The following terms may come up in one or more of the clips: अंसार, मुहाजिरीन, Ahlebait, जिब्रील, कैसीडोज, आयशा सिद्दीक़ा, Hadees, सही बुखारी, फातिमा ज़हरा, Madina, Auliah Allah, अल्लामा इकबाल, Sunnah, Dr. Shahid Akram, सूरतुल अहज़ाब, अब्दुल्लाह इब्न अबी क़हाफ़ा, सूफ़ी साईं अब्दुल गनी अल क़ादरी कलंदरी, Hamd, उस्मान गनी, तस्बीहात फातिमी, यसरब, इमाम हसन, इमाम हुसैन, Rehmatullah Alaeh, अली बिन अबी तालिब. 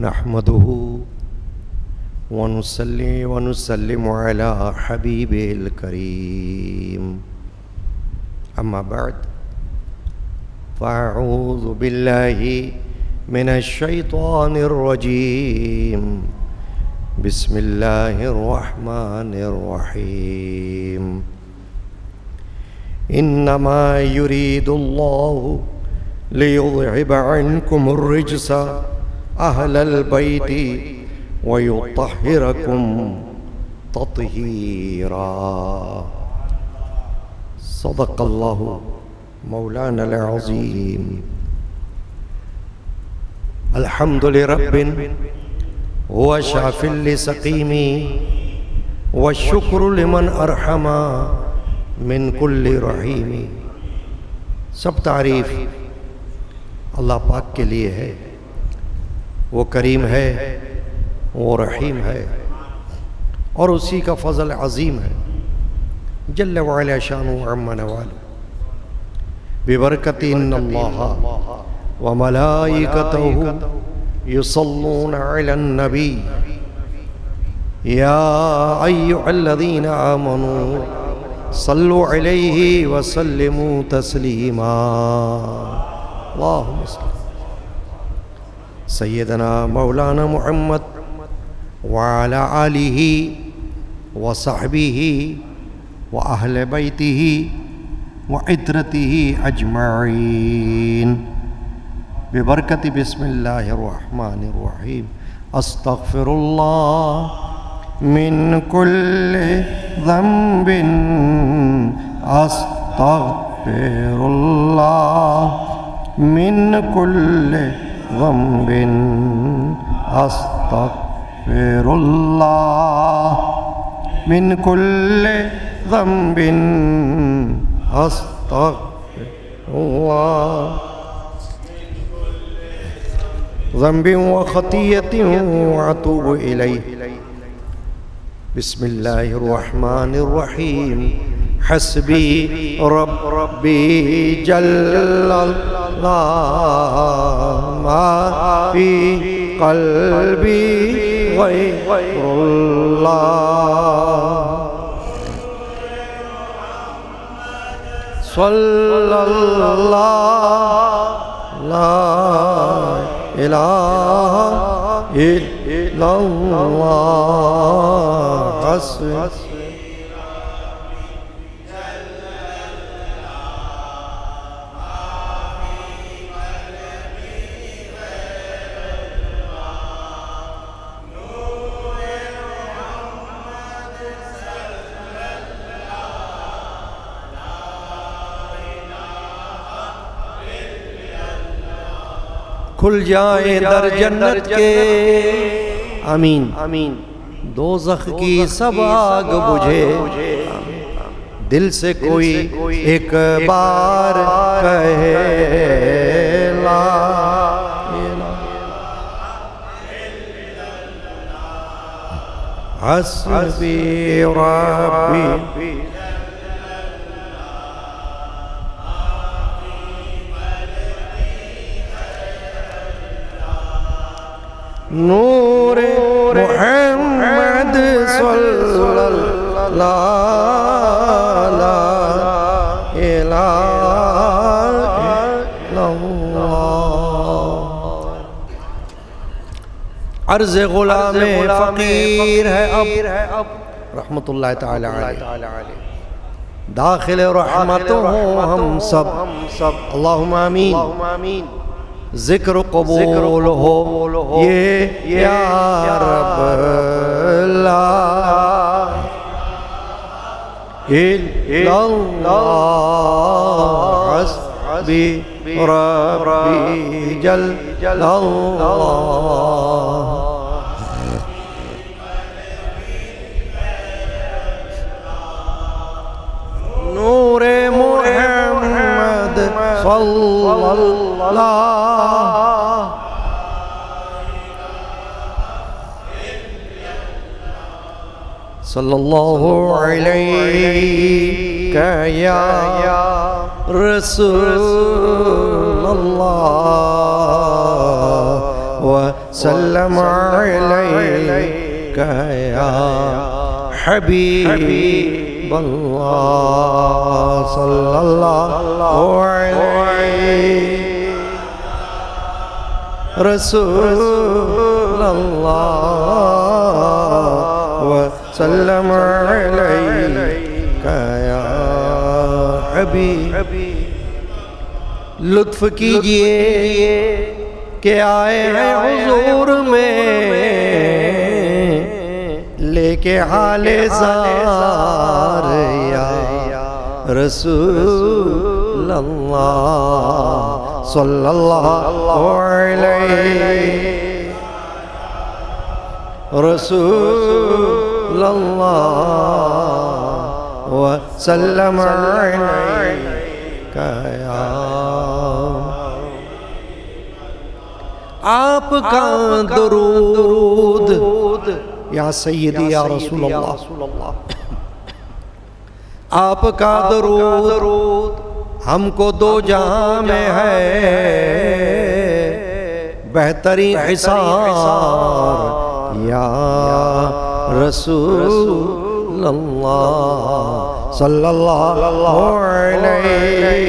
नहमदुहु व नुसल्ली व नुसल्लिमु अला हबीबिल करीम। अम्मा बाद फ़अऊज़ु बिल्लाहि मिनश्शैतानिर रजीम। बिस्मिल्लाहिर रहमानिर रहीम। इन्नमा युरीदुल्लाहु लियुज़हिबा अन्कुमुर रिज्सा अहलल बैति वयुत्तहिरकुम तत्हीरा। सदक़ल्लाहु मौलानल अज़ीम। अल्हम्दुलिल्लाहि हुवा शाफ़िल लिसक़ीमी वश्शुक्रु लिमन अरहमा मिन कुल्लि रहीमी। सब तारीफ़ अल्लाह पाक के लिए है। वो करीम है, वो रहीम है और उसी का फ़ज़ल अज़ीम है। जल्ल वाला शानु अम्मा नवालू बिबरकति इन्नल्लाहा व मलाइकतहु युसल्लून अलन नबी या अय्युहल्लज़ीन आमनू सल्लु अलैहि व सल्लिमू तस्लीमा। अल्लाहुम्मा सल्लि सय्यदना मौलाना मुहम्मद वाला आलिही व सहबीही व अहले बैतिही व इत्रतिही अजमाइन। बिबरकति बिस्मिल्लाहिर्रहमानिर्रहीम। अस्तगफिरुल्लाह मिन कुल्लि ज़म्बिन अस्तगफिरुल्लाह मिन कुल्लि ज़म्बिन अस्तगफिरुल्लाह मिन कुल्लि ज़म्बिन अस्तगफिरुल्लाह ज़म्बिन व ख़तियतिन व अतूबु इलैहि। बिस्मिल्लाहिर्रहमानिर्रहीम। हस्बी रब्बी जल्लल्लाह मा फी कल्बी गैरुल्लाह। सल्लल्लाहु ला इलाहा इल्लल्लाह। खुल जाए दर जन्नत के अमीन अमीन दोज़ख की सब आग बुझे। दिल से कोई एक बार कहे ला हस्बी रब्बी। नूरे मुहम्मद सल्लल्लाहु ला इलाहा इल्लल्लाह। अर्ज़ ग़ुलाम फ़क़ीर है अब रहमतुल्लाह तआला अलैह। दाखिल रहमत हो हम सब अल्लाहुम्मा आमीन। ज़िक्र कबूल हो ये या रब। ला इल्लल्लाह हस्बी रब्बी जल्लल्लाह। नूरे मुहम्मद सल्लल्लाहु सल्लल्लाहु अलैका या रसूलल्लाह वसल्लम अलैका या हबीबल्लाह सल्लल्लाहु अलैहि रसूलल्लाह वसल्लम अलैका या हबीब। लुत्फ़ कीजिए कि आए हैं हुजूर में लेके हाले ज़ार या रसूल अल्लाह सल्लल्लाहु अलैहि रसूल अल्लाह वसल्लम अलैका या। आपका दरूद या सैयदी या रसूल अल्लाह, आपका दरूद हमको दो जहां में है बेहतरीन हिसार या रसूल अल्लाह सल्लल्लाहु अलैहि।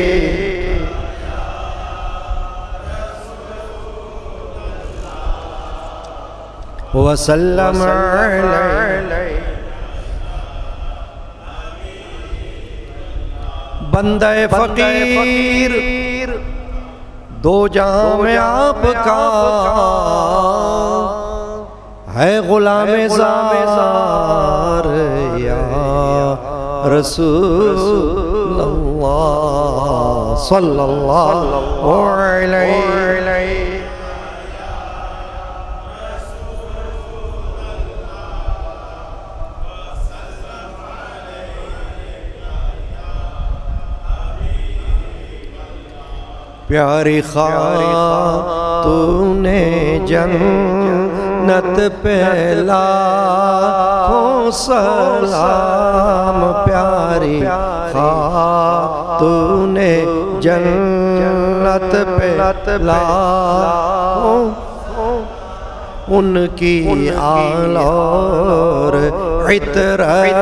वसल्लम अलैहि। बंदे फकीर दो जहां में आपका है गुलामे ज़ार या रसूल अल्लाह सल्लल्लाहु अलैहि। प्यारी खातूने जन्नत पे लाखों सलाम, प्यारी खातूने जन्नत पे लाखों उनकी आला और इतरत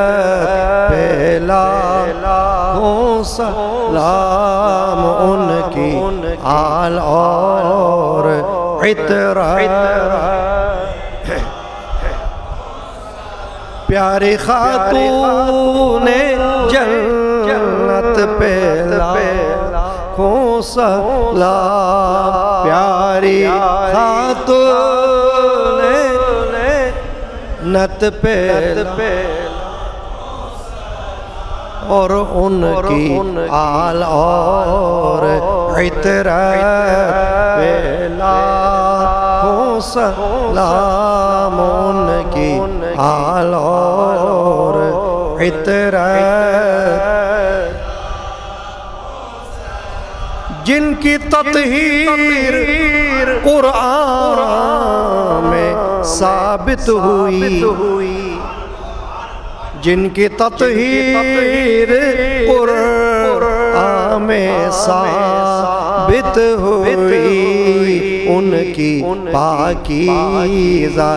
पे लाखों सलाम, उनकी आल और इतरत। प्यारी खातूने जन्नत पे लाखों सलाम, प्यारी खातूने जन्नत पे और उनकी आल और इतरत पे लाखों सलाम, उनकी आल और इतरत। जिनकी तत्हीर कुरान में साबित हुई, जिनकी तत्हीर कुरान में साबित हुई, उनकी पाकीज़ा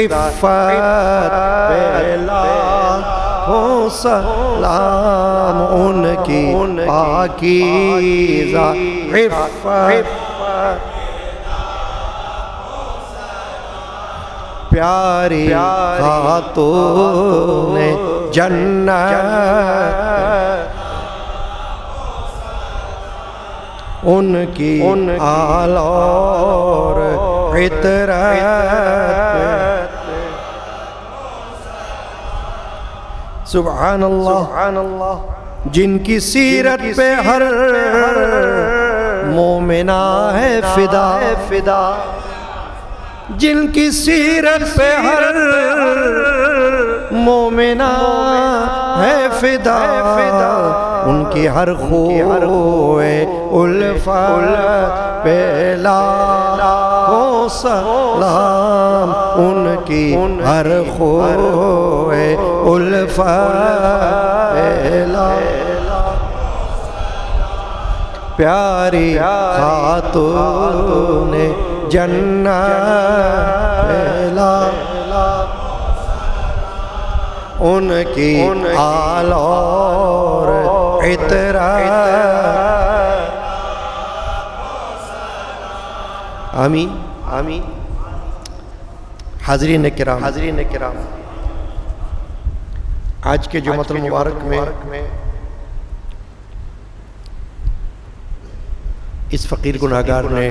इफ़्फ़त पे लाखों सलाम, उनकी पाकीज़ा इफ़्फ़त। प्यारी खातूने जन्नत उनकी आल और इतरत। सुभान अल्लाह। जिनकी सीरत पे हर मोमिना है फिदा, फिदा जिनकी सीरत पे हर मोमिना है फिदा, उनकी हर खोए उल्फत पे लाखों सलाम, उनकी हर खोए उल्फत पे लाखों। प्यारी खातूने जन्ना उनकी आल और इतरा। आमीन आमीन। हाज़रीन किराम, हाज़रीन किराम, आज के जो मतलब मुबारक में इस फ़कीर गुनाहगार ने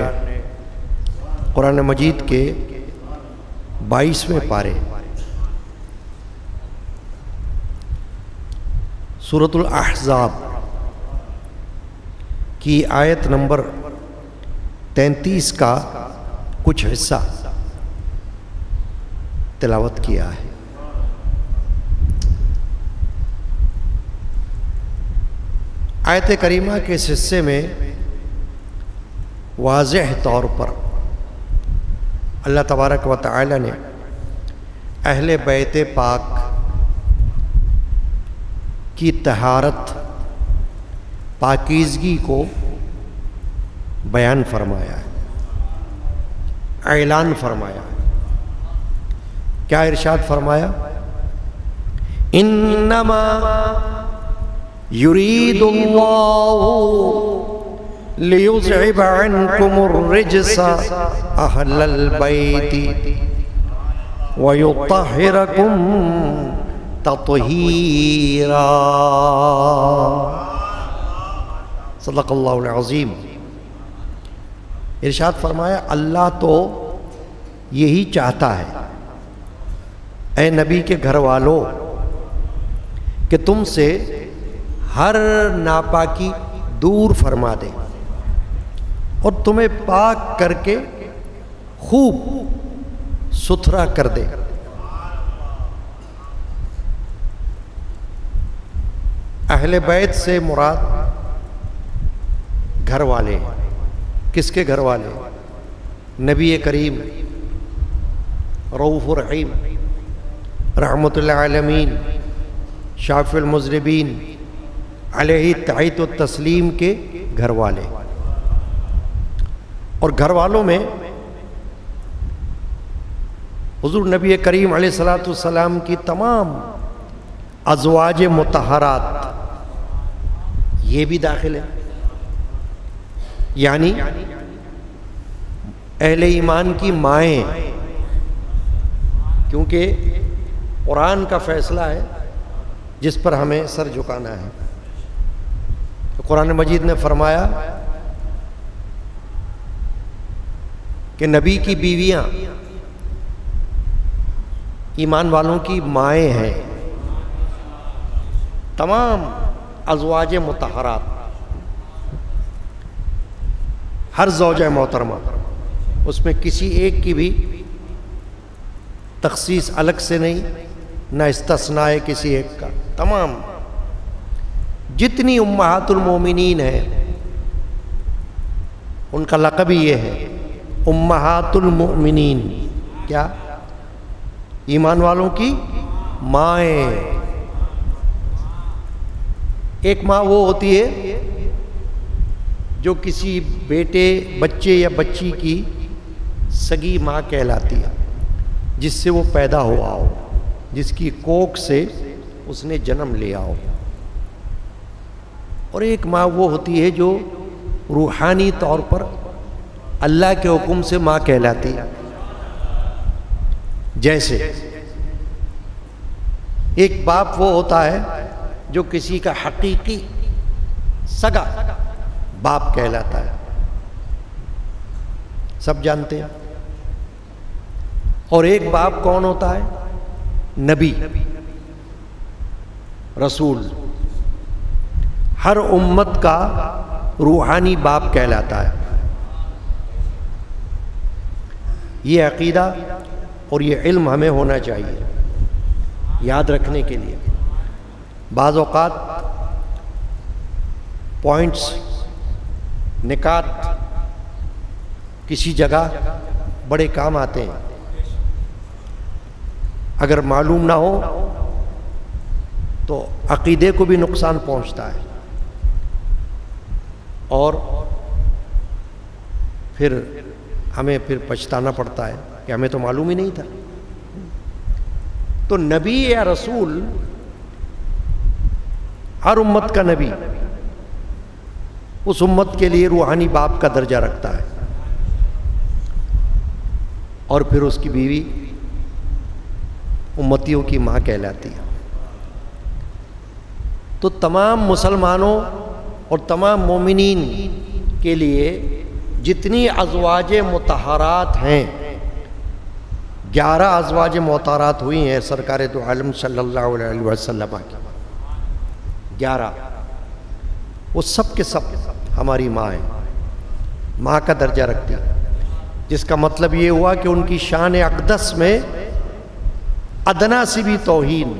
कुरान मजीद के 22वें पारे सूरतुल अहज़ाब की आयत नंबर 33 का कुछ हिस्सा तिलावत किया है। आयत करीमा के इस हिस्से में वाज़ेह तौर पर अल्लाह तबारक व तआला ने अहले बैत पाक की तहारत, पाकीज़गी को बयान फरमाया है, ऐलान फरमाया है। क्या इरशाद फरमाया? इन्नमा युरीदुल्लाहु लियुज़हिब अन्कुमुर रिज्सा अहलल बैति व युत्तहिरकुम तत्हीरा। सल्लल्लाहु अलैहि वसल्लम। इरशाद फरमाया अल्लाह तो यही चाहता है ए नबी के घर वालों कि तुमसे हर नापाकी दूर फरमा दे और तुम्हें पाक करके खूब सुथरा कर दे। अहले बैत से मुराद घर वाले, किसके घर वाले? नबी करीम रऊफ़ुर रहीम रहमतुल्लिल आलमीन शाफ़िल मुज़निबीन अलैहि तआयत व तस्लीम के घर वाले। और घर वालों में हुज़ूर नबी करीम अलैहिस्सलातु वस्सलाम की तमाम अज़वाज मुतहरात ये भी दाखिल है, यानी अहले ईमान की माएँ, क्योंकि कुरान का फ़ैसला है जिस पर हमें सर झुकाना है। तो कुरान मजीद ने फरमाया कि नबी की बीवियाँ ईमान वालों की माएँ हैं, तमाम अज़वाज मुतहरात, हर ज़ौजा मोहतरमा, उसमें किसी एक की भी तख़सीस अलग से नहीं, ना इस्तिस्ना है किसी एक का। तमाम जितनी उम्महातुल मोमिनीन हैं उनका लक़ब ये है उम्महातुल मोमिनीन, क्या? ईमान वालों की माएँ। एक माँ वो होती है जो किसी बेटे, बच्चे या बच्ची की सगी माँ कहलाती है, जिससे वो पैदा हुआ हो, जिसकी कोख से उसने जन्म लिया हो। और एक माँ वो होती है जो रूहानी तौर पर अल्लाह के हुक्म से माँ कहलाती है। जैसे एक बाप वो होता है जो किसी का हकीकी सगा बाप कहलाता है, सब जानते हैं। और एक बाप कौन होता है? नबी, रसूल, हर उम्मत का रूहानी बाप कहलाता है। ये अक़ीदा और ये इल्म हमें होना चाहिए याद रखने के लिए। बाज़ औक़ात पॉइंट्स, निकात किसी जगह बड़े काम आते हैं, अगर मालूम ना हो तो अक़ीदे को भी नुकसान पहुंचता है और फिर हमें फिर पछताना पड़ता है कि हमें तो मालूम ही नहीं था। तो नबी या रसूल हर उम्मत का नबी उस उम्मत के लिए रूहानी बाप का दर्जा रखता है, और फिर उसकी बीवी उम्मतियों की माँ कहलाती है। तो तमाम मुसलमानों और तमाम मोमिनीन के लिए जितनी अज़वाजे मुतहरात हैं, 11 अज़वाजे मुतहरात हुई हैं सरकारे दो आलम सल्लल्लाहु अलैहि वसल्लम की, 11 वो सब के सब हमारी माँ है, माँ का दर्जा रखती है। जिसका मतलब ये हुआ कि उनकी शान अक़दस में अदना सी भी तौहीन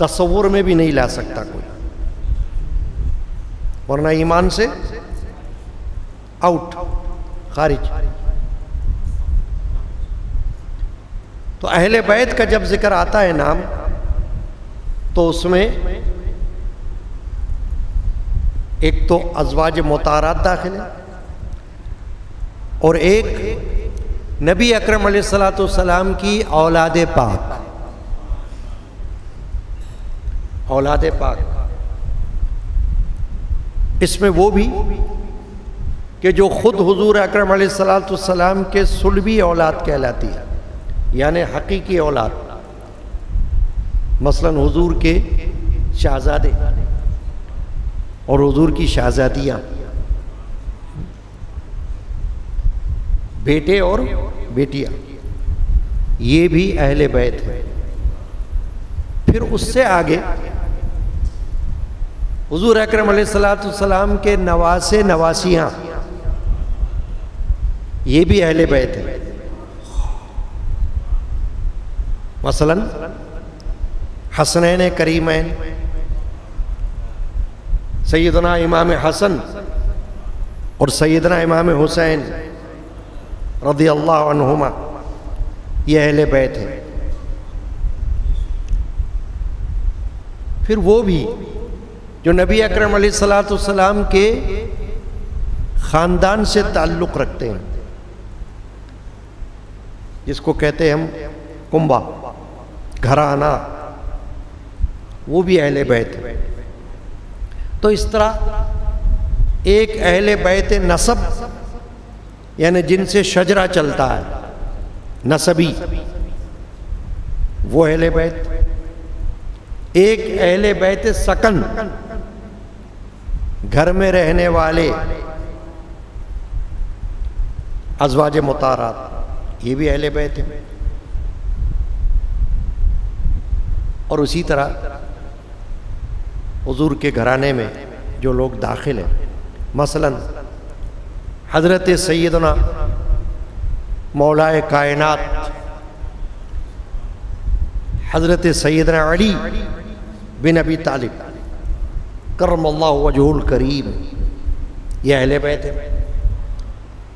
तस्वुर में भी नहीं ला सकता कोई, वरना ईमान से आउट, खारिज। तो अहले बैत का जब जिक्र आता है नाम, तो उसमें एक तो अज़वाज मुतारात दाखिल है, और एक नबी अकरम अलैहिस्सलातु वस्सलाम की औलाद पाक, औलाद पाक। इसमें वो भी कि जो ख़ुद हुजूर अकरम अलैहिस्सलातु वस्सलाम के सुलबी औलाद कहलाती है, यानि हकीकी औलाद। मसलन हुजूर के शहज़ादे और हुजूर की शहज़ादियाँ, बेटे और बेटियाँ, ये भी अहले बैत हैं। फिर उससे आगे हुजूर अकरम अलैहिस्सलातु वस्सलाम के नवासे नवासियाँ, ये भी अहले बैत हैं। मसलन हसनैन करीमैन, सैयदना इमाम हसन और सैयदना इमाम हुसैन रदियल्लाहु अन्हुमा, ये अहले बैत हैं। फिर वो भी जो नबी अकरम अलैहिस्सलातु वस्सलाम के ख़ानदान से ताल्लुक़ रखते हैं, जिसको कहते हैं हम कुंबा, घराना, वो भी अहले बैत हैं। तो इस तरह एक अहले बैत नसब, यानी जिनसे शजरा चलता है नसबी, वो अहले बैत। एक अहले बैत सकन, घर में रहने वाले अज़वाज मुतारात, ये भी अहले बैत हैं। और उसी तरह हुजूर के घराने में जो लोग दाखिल हैं, मसलन हज़रत सैयदना मौलाए कायनात हज़रत सैयदना अली बिन अबी तालिब करमल्लाहु वजहुल करीम, ये अहले बैत हैं,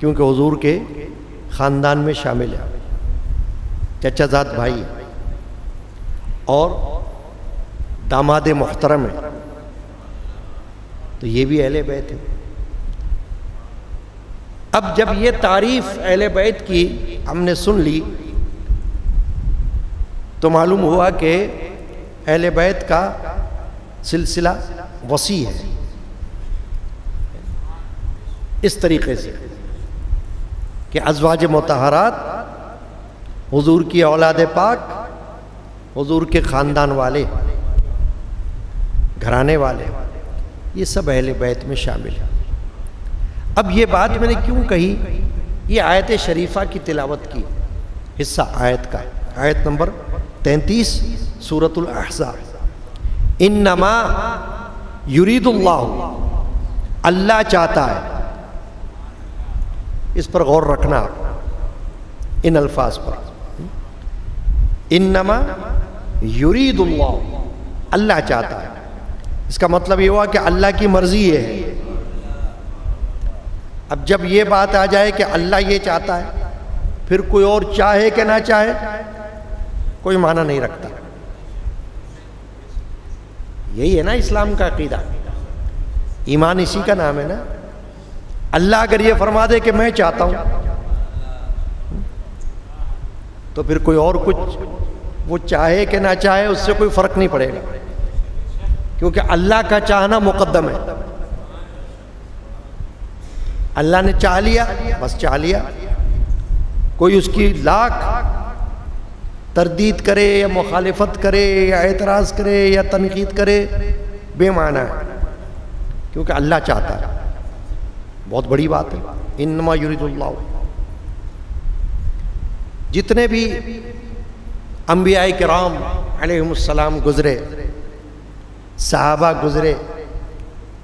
क्योंकि हुजूर के ख़ानदान में शामिल है, चचाजाद भाई है और दामाद मोहतरम है, तो ये भी अहले बैत है। अब जब ये तारीफ अहले बैत की हमने सुन ली, तो मालूम हुआ कि अहले बैत का सिलसिला वसी है। इस तरीके से कि अज़वाज मुतहरात, हुजूर की औलाद पाक, हुजूर के ख़ानदान वाले, घराने वाले, ये सब अहले बैत में शामिल है। अब ये बात मैंने क्यों कही? ये आयत शरीफा की तिलावत की हिस्सा आयत का, आयत नंबर 33 सूरतुल अहज़ाब। इन्नमा युरीदुल्लाह, अल्लाह चाहता है। इस पर गौर रखना आप, इन अल्फाज पर। इन्नमा युरीदुल्लाह, अल्लाह चाहता है। इसका मतलब ये हुआ कि अल्लाह की मर्ज़ी ये है। अब जब ये बात आ जाए कि अल्लाह ये चाहता है, फिर कोई और चाहे कि ना चाहे कोई माना नहीं रखता। यही है ना इस्लाम का अक़ीदा, ईमान इसी का नाम है ना। अल्लाह अगर ये फरमा दे कि मैं चाहता हूँ, तो फिर कोई और कुछ वो चाहे कि ना चाहे उससे कोई फ़र्क नहीं पड़ेगा, क्योंकि अल्लाह का चाहना मुकद्दम है। अल्लाह ने चाह लिया, बस चाह लिया। कोई उसकी लाख तरदीद करे या मुखालिफत करे या एतराज़ करे या तनकीद करे, बेमाना है, क्योंकि अल्लाह चाहता है। बहुत बड़ी बात है। इन्नमा युरिदुल्लाह, जितने भी अंबियाए किराम अलैहिमुस्सलाम गुज़रे, सहाबा गुज़रे,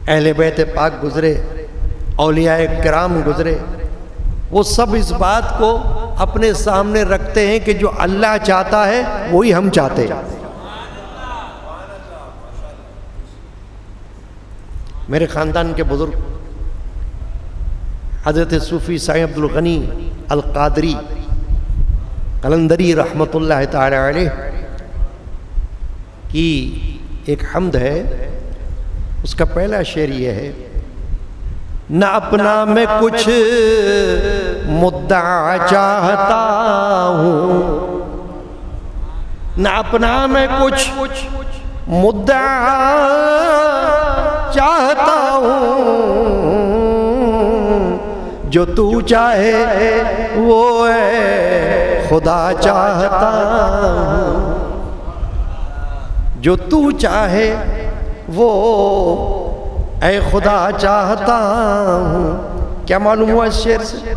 अहले बैत पाक गुज़रे, औलियाए किराम गुज़रे, वो सब इस बात को अपने सामने रखते हैं कि जो अल्लाह चाहता है वही हम चाहते हैं। मेरे ख़ानदान के बुज़ुर्ग हज़रत सूफ़ी साईं अब्दुल गनी अल क़ादरी कलंदरी रहमतुल्लाह तआला अलैह की एक हम्द है, उसका पहला शेर ये है, न अपना मैं कुछ मुद्दा चाहता हूँ, न अपना मैं कुछ मुद्दा चाहता हूँ, जो तू चाहे वो है खुदा चाहता हूँ, जो तू चाहे वो ऐ खुदा चाहता हूँ। क्या मालूम हुआ इस शेर से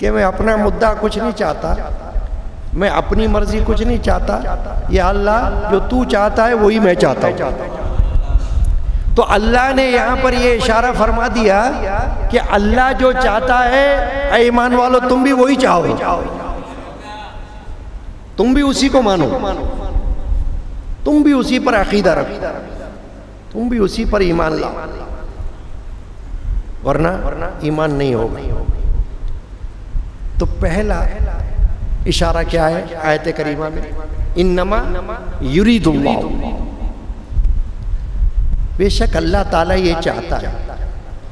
कि मैं अपना मुद्दा कुछ नहीं चाहता, मैं अपनी मर्जी कुछ नहीं चाहता, ये अल्लाह जो तू चाहता है वही मैं चाहता हूँ। तो अल्लाह ने यहाँ पर ये इशारा फरमा दिया कि अल्लाह जो चाहता है, ऐ ईमान वालों तुम भी वही चाहो, तुम भी उसी को मानो, तुम भी उसी पर अकीदा रखो, तुम भी उसी पर ईमान लाओ, वरना ईमान नहीं होगा। तो पहला इशारा क्या है आयत करीमा में? इन्नमा युरीदुल्लाह, बेशक अल्लाह ताला ये चाहता है।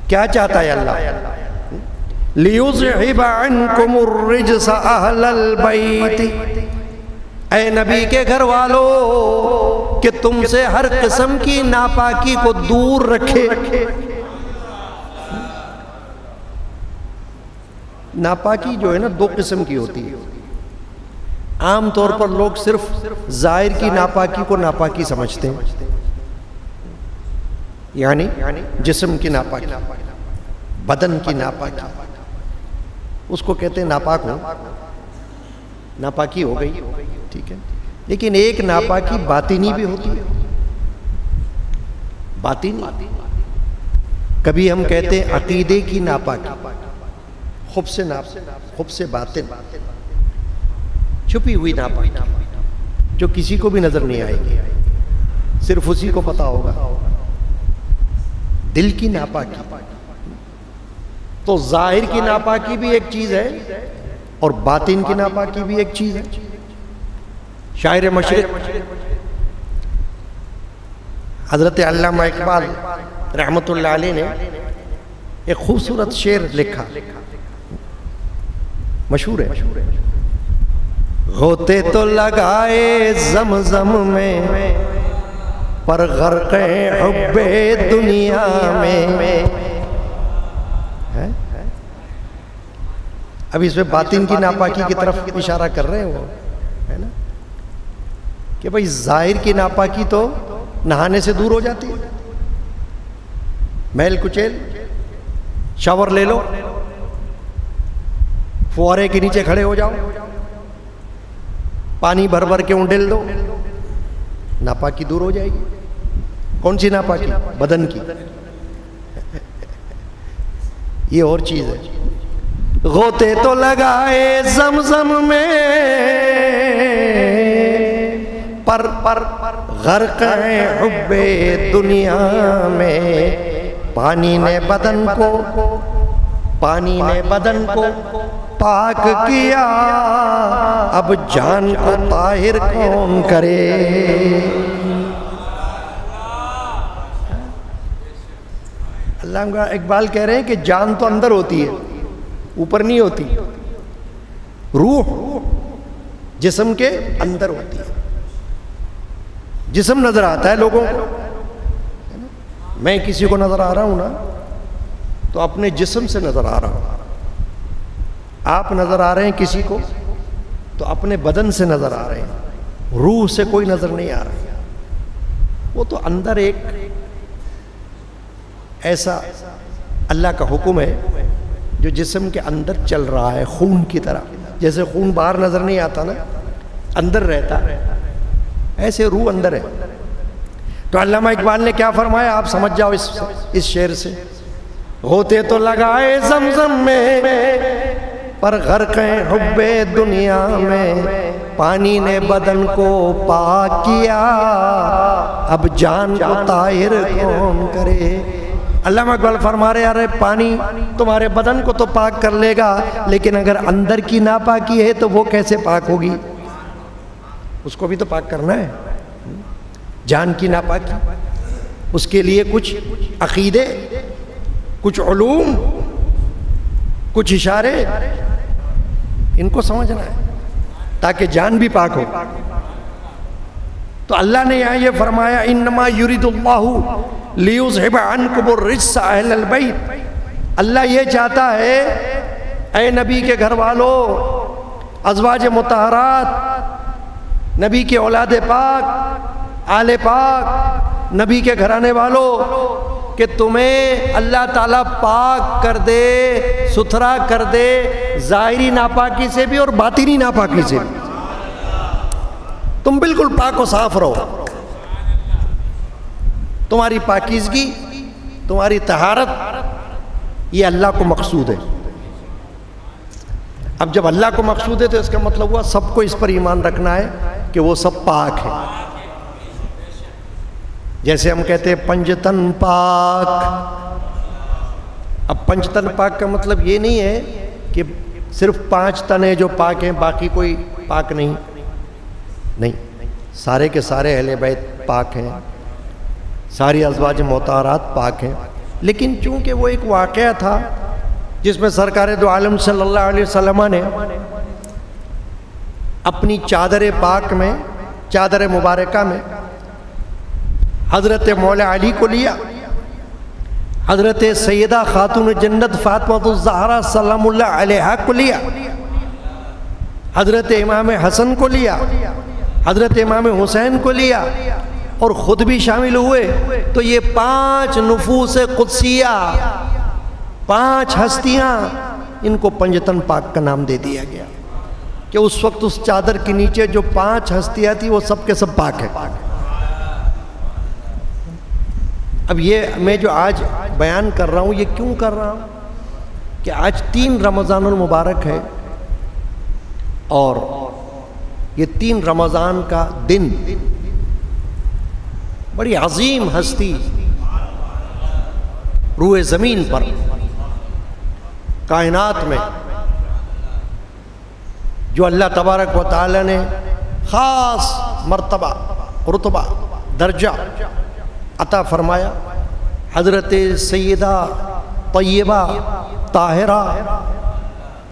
क्या चाहता है अल्लाह? लियुज़हिबा अन्कुमुर रिज्सा अहलल बैत, ऐ नबी के घर वालों कि तुमसे हर किस्म की नापाकी को दूर रखे। नापाकी जो है ना दो किस्म की होती है। आम तौर पर लोग सिर्फ जाहिर की नापाकी को नापाकी समझते हैं, यानी जिस्म की नापाकी, बदन की नापाकी, उसको कहते हैं नापाक हो, नापाकी हो गई, ठीक है। लेकिन एक नापाकी बातिनी भी होती है। बातिनी कभी हम कहते हैं अकीदे की नापाकी, खुब से बातिन, छुपी हुई नापाकी जो किसी को भी नजर नहीं आएगी, सिर्फ उसी को पता होगा। दिल की नापाकी, तो जाहिर की नापाकी भी एक चीज है और बातिन की नापाकी भी एक चीज है। शायर मशरिक हज़रत अल्लामा इकबाल रहमतुल्लाह अलैह ने एक खूबसूरत शेर लिखा, मशहूर है। गोते तो लगाए जमजम में, पर गर्क हुब्बे दुनिया में। अब इसमें बातिन की नापाकी की तरफ इशारा कर रहे हो, है ना, कि भाई जाहिर की नापाकी तो नहाने से दूर हो जाती है, महल कुचेल, शावर ले लो, फुहारे के नीचे खड़े हो जाओ, पानी भर भर के उंडेल दो, नापाकी दूर हो जाएगी। कौन सी नापाकी? बदन की। ये और चीज है। गोते तो लगाए जमजम में, पर गर्क है हुब्बे दुनिया में। पानी ने बदन को पाक किया, अब जान को ताहिर कौन करे। अल्लामा इकबाल कह रहे हैं कि जान तो अंदर होती है, ऊपर नहीं होती। रूह जिस्म के अंदर होती है। जिस्म नजर आता है लोगों को, है ना, मैं किसी को नजर आ रहा हूं ना तो अपने जिस्म से नजर आ रहा हूं। आप नजर आ रहे हैं किसी को तो अपने बदन से नजर आ रहे हैं, रूह से कोई नजर नहीं आ रहा। वो तो अंदर एक ऐसा अल्लाह का हुक्म है जो जिस्म के अंदर चल रहा है, खून की तरह। जैसे खून बाहर नजर नहीं आता ना, अंदर रहता, ऐसे रूह अंदर है। तो अल्लामा इकबाल ने क्या फरमाया, आप समझ जाओ इस शेर से। होते तो लगाए जमजम में पर गर्क हुब्बे दुनिया में, पानी ने बदन को पाक किया, अब जान को ताहिर कौन करे। अल्लामा इकबाल फरमा रहे, अरे पानी तुम्हारे बदन को तो पाक कर लेगा, लेकिन अगर अंदर की नापाकी है तो वो कैसे पाक होगी? उसको भी तो पाक करना है। जान की नापाकी, उसके लिए कुछ अकीदे, कुछ उलूम, कुछ इशारे, इनको समझना है ताकि जान भी पाक हो। तो अल्लाह ने यहाँ ये फरमाया, इन्नमा युरिदुल्लाहु लियुज़हिबा अन्कुमुर्रिज्सा अहलल बैत। अल्लाह ये चाहता है, ऐ नबी के घर वालों, अज़वाज मुतहरात, नबी के औलाद पाक, आले पाक, नबी के घराने वालों, कि तुम्हें अल्लाह ताला पाक कर दे, सुथरा कर दे, ज़ाहिरी नापाकी से भी और बातिनी नापाकी से भी। तुम बिल्कुल पाक और साफ रहो, तुम्हारी पाकीज़गी, तुम्हारी तहारत, ये अल्लाह को मकसूद है। अब जब अल्लाह को मकसूद है तो इसका मतलब हुआ सबको इस पर ईमान रखना है कि वो सब पाक है। जैसे हम कहते हैं पंचतन पाक, अब पंचतन पाक का मतलब ये नहीं है कि सिर्फ 5 तन है जो पाक हैं, बाकी कोई पाक नहीं। नहीं, सारे के सारे अहले बैत पाक हैं, सारी अज़वाज मोतारात पाक हैं। लेकिन चूंकि वो एक वाक़या था जिसमें सरकार दो आलम सल्लल्लाहु अलैहि वसल्लम ने अपनी चादर पाक में, चादर मुबारका में हज़रत मौला अली को लिया, हज़रत सैदा खातून जन्नत फ़ातिमा सलामुल्लाह अलैहा को लिया, हज़रत इमाम हसन को लिया, हज़रत इमाम हुसैन को लिया और ख़ुद भी शामिल हुए। तो ये 5 नफूस क़ुदसिया, 5 हस्तियाँ, इनको पंजतन पाक का नाम दे दिया गया कि उस वक्त उस चादर के नीचे जो 5 हस्तियाँ थी वो सब के सब पाक है। अब ये मैं जो आज बयान कर रहा हूँ, ये क्यों कर रहा हूँ कि आज 3 रमज़ानुल मुबारक है और ये 3 रमज़ान का दिन बड़ी अजीम हस्ती रूए ज़मीन पर, कायनात में, जो अल्लाह तबारक व तआला ने ख़ास मर्तबा, रुतबा, दर्जा अता फरमाया हज़रत सैदा तय्यबा ताहिरा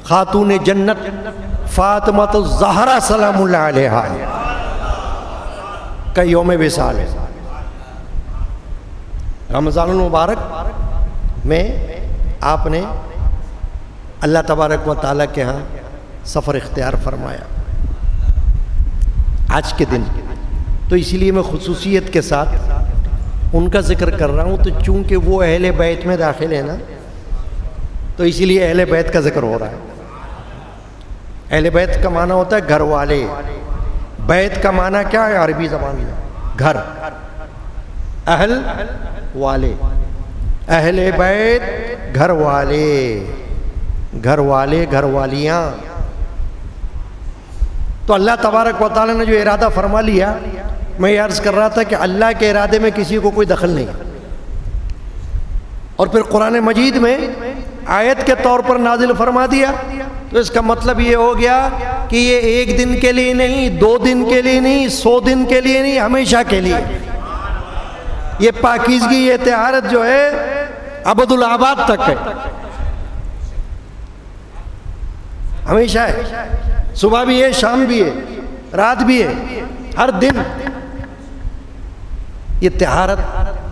खातून जन्नत फ़ातिमा ज़हरा सलामुल्लाह अलैहा का योम विसाल है। रमज़ानुल मुबारक में आपने अल्लाह तबारक व तआला के यहाँ सफ़र इख्तियार फरमाया आज के दिन। तो इसलिए मैं खुसूसियत के साथ उनका जिक्र कर रहा हूँ। तो चूंकि वो अहले बैत में दाखिल है ना, तो इसीलिए अहले बैत का जिक्र हो रहा है। अहले बैत का माना होता है घर वाले, बैत का माना क्या है अरबी ज़बान में? घर, अहल वाले, अहले बैत घर वाले, घर वाले, घर वालियाँ। तो अल्लाह तबारक व तआला ने जो इरादा फरमा लिया, मैं ये अर्ज़ कर रहा था कि अल्लाह के इरादे में किसी को कोई दखल नहीं है। और फिर कुरान मजीद में आयत के तौर पर नाजिल फरमा दिया, तो इसका मतलब ये हो गया कि ये 1 दिन के लिए नहीं, 2 दिन के लिए नहीं, 100 दिन के लिए नहीं, हमेशा के लिए। ये पाकीज़गी, ये तहारत जो है अब्दुल आबाद तक है, हमेशा है, सुबह भी है, शाम भी है। रात भी है, हर दिन ये तहारत,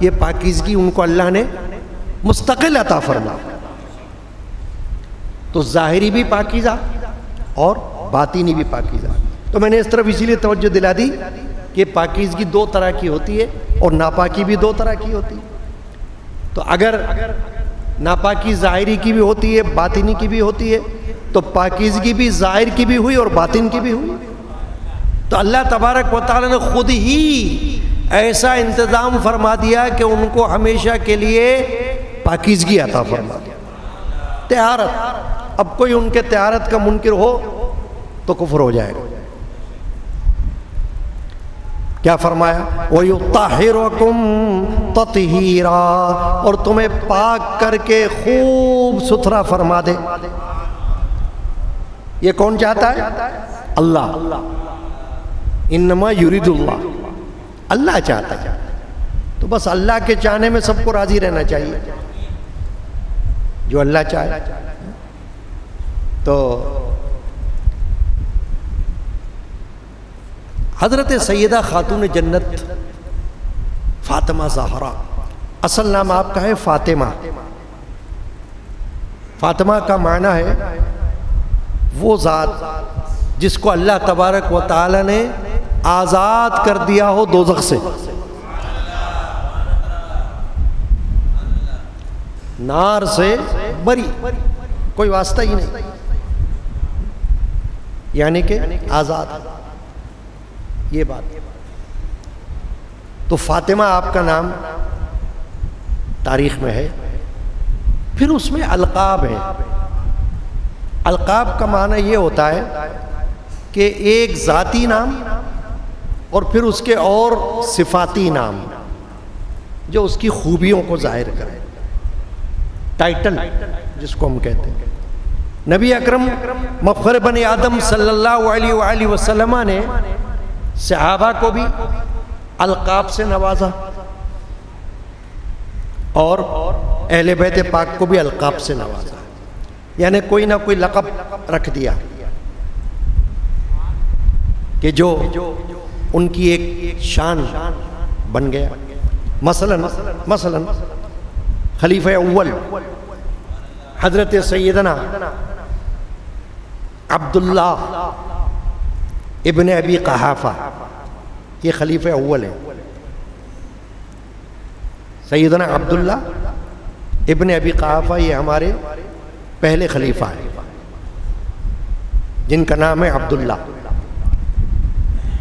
ये पाकीज़गी उनको अल्लाह ने मुस्तकिल अता फरमा। तो ज़ाहिरी भी पाकीज़ा और बातिनी भी पाकीज़ा। तो मैंने इस तरफ इसीलिए तवज्जो दिला दी कि पाकीज़गी दो तरह की होती है और नापाकी भी दो तरह की होती है। तो अगर नापाकी ज़ाहिरी की भी होती है, बातिनी की भी होती है, तो पाकीज़गी भी ज़ाहिर की भी हुई और बातिन की भी हुई। तो अल्लाह तबारक व तआला ने ख़ुद ही ऐसा इंतज़ाम फरमा दिया कि उनको हमेशा के लिए पाकीज़गी अता फरमा दिया, तहारत। अब कोई उनके तहारत का मुनकिर हो तो कुफ्र हो जाएगा। क्या फरमाया? वयुत्ताहिरुकुम तत्हीरा, और तुम्हें पाक करके खूब सुथरा फरमा दे। ये कौन चाहता है? अल्लाह। इन्नमा युरीदुल्लाह, अल्लाह चाहता है। तो बस अल्लाह के चाहने में सबको राजी रहना चाहिए, जो अल्लाह चाहे। तो हज़रत सैयदा खातून जन्नत फातिमा ज़हरा, असल नाम आपका है फातिमा। फातिमा का माना है वो ज़ात जिसको अल्लाह तबारक व तआला ने आज़ाद कर दिया हो दोज़ख से। नार से बरी, कोई वास्ता ही नहीं, यानी कि आज़ाद। ये बात। तो फातिमा आपका नाम तारीख़ में है। फिर उसमें अलकाब है। अलकाब का माना ये होता है कि एक ज़ाती नाम और फिर उसके और सिफ़ाती नाम जो उसकी खूबियों को ज़ाहिर करें, टाइटल जिसको हम कहते हैं। नबी अकरम मफ़खर बने आदम सल्लल्लाहु अलैहि वसल्लम ने सहाबा को भी अलकाब से नवाजा और अहले बैत पाक को भी अलकाब से नवाजा, यानी कोई ना कोई लक़ब रख दिया कि जो उनकी एक शान बन गया। मसलन खलीफा अव्वल हज़रत सैयदना अब्दुल्लाह इब्न अबी क़हाफ़ा, ये खलीफा अव्वल है। सैयदना अब्दुल्लाह इब्न अबी क़हाफ़ा ये हमारे पहले खलीफा हैं, जिनका नाम है अब्दुल्लाह।